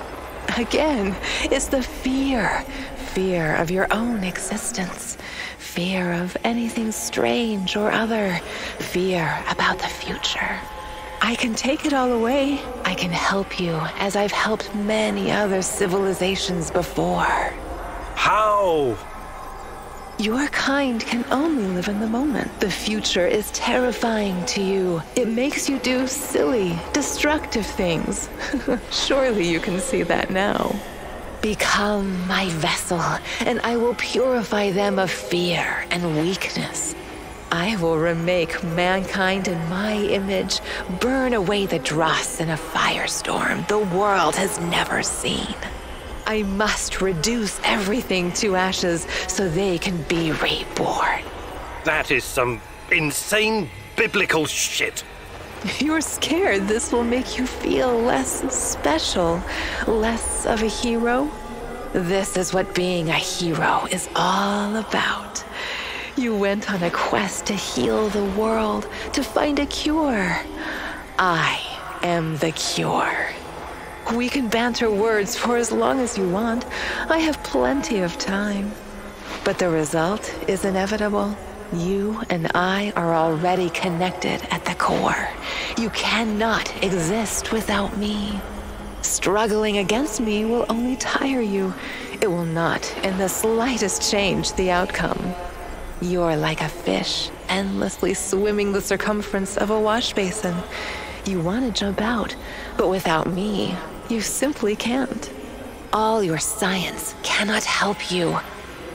Again, it's the fear. Fear of your own existence. Fear of anything strange or other. Fear about the future. I can take it all away. I can help you, as I've helped many other civilizations before. How? Your kind can only live in the moment. The future is terrifying to you. It makes you do silly, destructive things. Surely you can see that now. Become my vessel, and I will purify them of fear and weakness. I will remake mankind in my image, burn away the dross in a firestorm the world has never seen. I must reduce everything to ashes so they can be reborn. That is some insane biblical shit. You're scared this will make you feel less special, less of a hero. This is what being a hero is all about. You went on a quest to heal the world, to find a cure. I am the cure. We can banter words for as long as you want. I have plenty of time. But the result is inevitable. You and I are already connected at the core. You cannot exist without me. Struggling against me will only tire you. It will not in the slightest change the outcome. You're like a fish, endlessly swimming the circumference of a wash basin. You want to jump out, but without me, you simply can't. All your science cannot help you.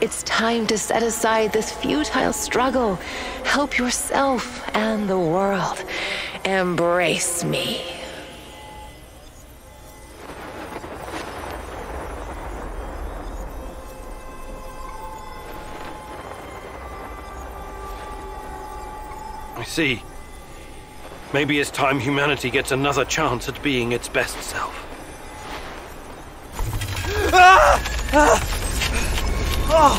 It's time to set aside this futile struggle. Help yourself and the world. Embrace me. I see. Maybe it's time humanity gets another chance at being its best self. Ah! Ah! Oh!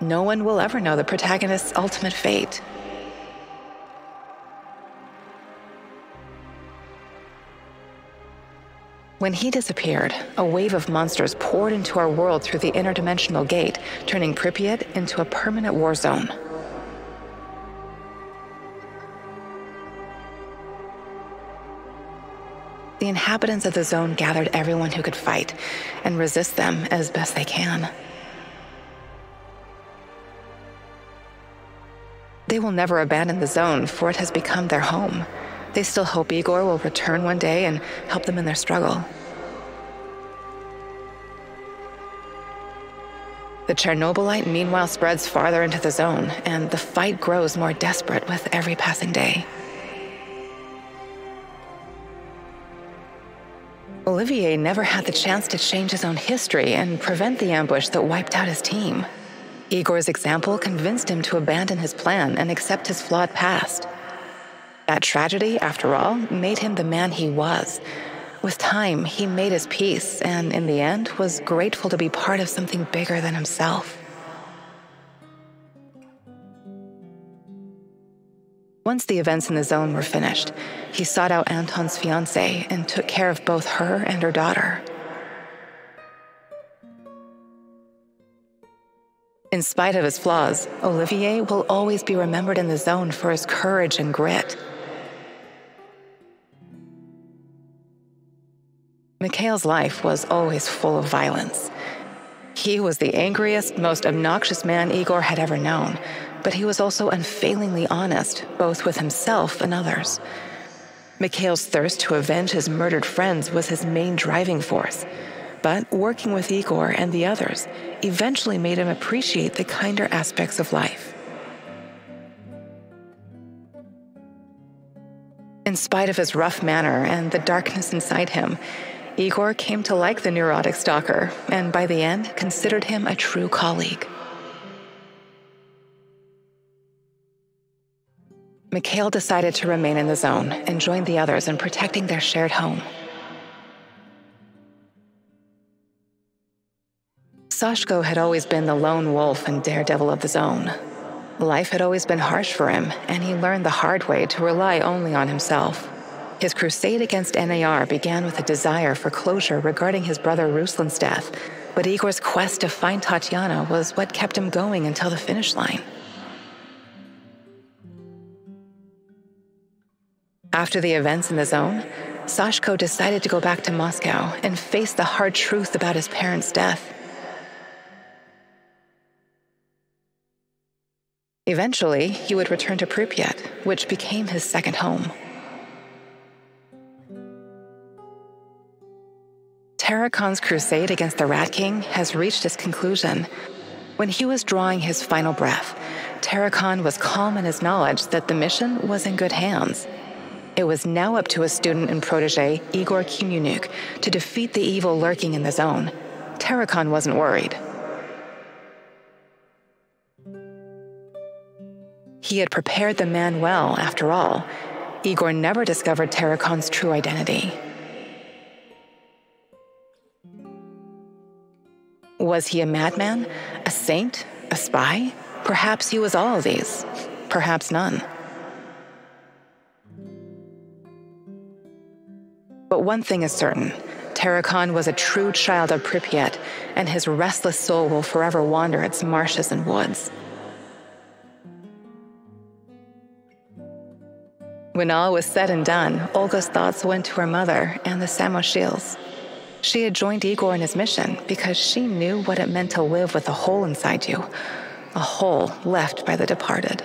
No one will ever know the protagonist's ultimate fate. When he disappeared, a wave of monsters poured into our world through the interdimensional gate, turning Pripyat into a permanent war zone. The inhabitants of the zone gathered everyone who could fight and resist them as best they can. They will never abandon the zone, for it has become their home. They still hope Igor will return one day and help them in their struggle. The Chernobylite meanwhile spreads farther into the zone, and the fight grows more desperate with every passing day. Olivier never had the chance to change his own history and prevent the ambush that wiped out his team. Igor's example convinced him to abandon his plan and accept his flawed past. That tragedy, after all, made him the man he was. With time, he made his peace and, in the end, was grateful to be part of something bigger than himself. Once the events in the zone were finished, he sought out Anton's fiancée and took care of both her and her daughter. In spite of his flaws, Olivier will always be remembered in the zone for his courage and grit. Mikhail's life was always full of violence. He was the angriest, most obnoxious man Igor had ever known, but he was also unfailingly honest, both with himself and others. Mikhail's thirst to avenge his murdered friends was his main driving force, but working with Igor and the others eventually made him appreciate the kinder aspects of life. In spite of his rough manner and the darkness inside him, Igor came to like the neurotic stalker, and by the end, considered him a true colleague. Mikhail decided to remain in the zone and joined the others in protecting their shared home. Sashko had always been the lone wolf and daredevil of the zone. Life had always been harsh for him, and he learned the hard way to rely only on himself. His crusade against N A R began with a desire for closure regarding his brother Ruslan's death, but Igor's quest to find Tatiana was what kept him going until the finish line. After the events in the zone, Sashko decided to go back to Moscow and face the hard truth about his parents' death. Eventually, he would return to Pripyat, which became his second home. Terracon's crusade against the Rat King has reached its conclusion. When he was drawing his final breath, Terracon was calm in his knowledge that the mission was in good hands. It was now up to his student and protege, Igor Khymynuk, to defeat the evil lurking in the zone. Terracon wasn't worried. He had prepared the man well, after all. Igor never discovered Terracon's true identity. Was he a madman? A saint? A spy? Perhaps he was all of these. Perhaps none. But one thing is certain. Terracon was a true child of Pripyat, and his restless soul will forever wander its marshes and woods. When all was said and done, Olga's thoughts went to her mother and the Samarshals. She had joined Igor in his mission because she knew what it meant to live with a hole inside you, a hole left by the departed.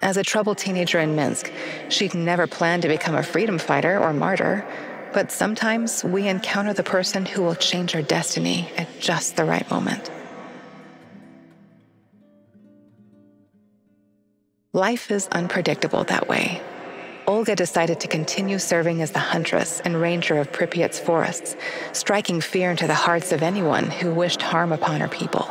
As a troubled teenager in Minsk, she'd never planned to become a freedom fighter or martyr, but sometimes we encounter the person who will change our destiny at just the right moment. Life is unpredictable that way. Olga decided to continue serving as the huntress and ranger of Pripyat's forests, striking fear into the hearts of anyone who wished harm upon her people.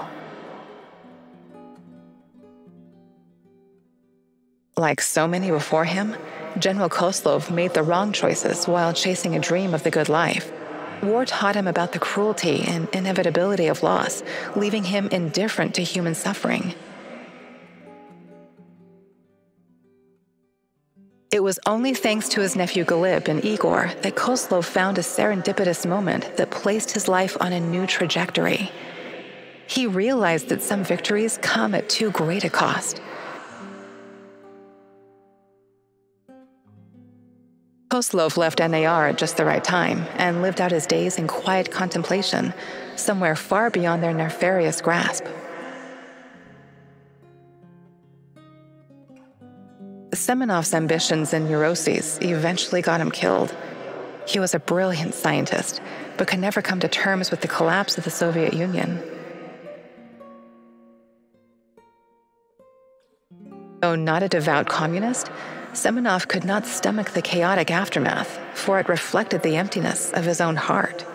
Like so many before him, General Kozlov made the wrong choices while chasing a dream of the good life. War taught him about the cruelty and inevitability of loss, leaving him indifferent to human suffering. It was only thanks to his nephew Galib and Igor that Kozlov found a serendipitous moment that placed his life on a new trajectory. He realized that some victories come at too great a cost. Kozlov left N A R at just the right time and lived out his days in quiet contemplation, somewhere far beyond their nefarious grasp. Semenov's ambitions and neuroses eventually got him killed. He was a brilliant scientist, but could never come to terms with the collapse of the Soviet Union. Though not a devout communist, Semenov could not stomach the chaotic aftermath, for it reflected the emptiness of his own heart.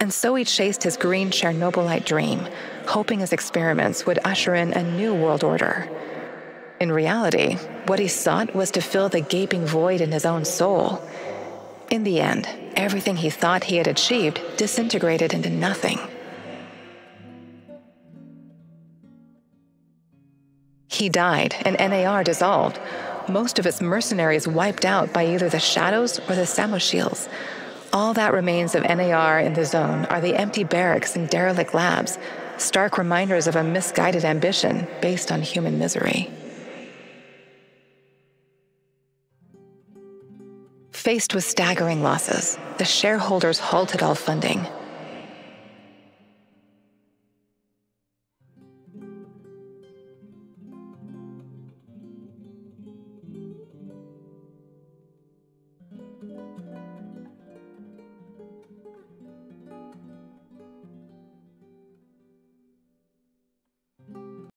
And so he chased his green Chernobylite dream, hoping his experiments would usher in a new world order. In reality, what he sought was to fill the gaping void in his own soul. In the end, everything he thought he had achieved disintegrated into nothing. He died, and N A R dissolved, most of its mercenaries wiped out by either the Shadows or the Samarshals. All that remains of N A R in the zone are the empty barracks and derelict labs, stark reminders of a misguided ambition based on human misery. Faced with staggering losses, the shareholders halted all funding.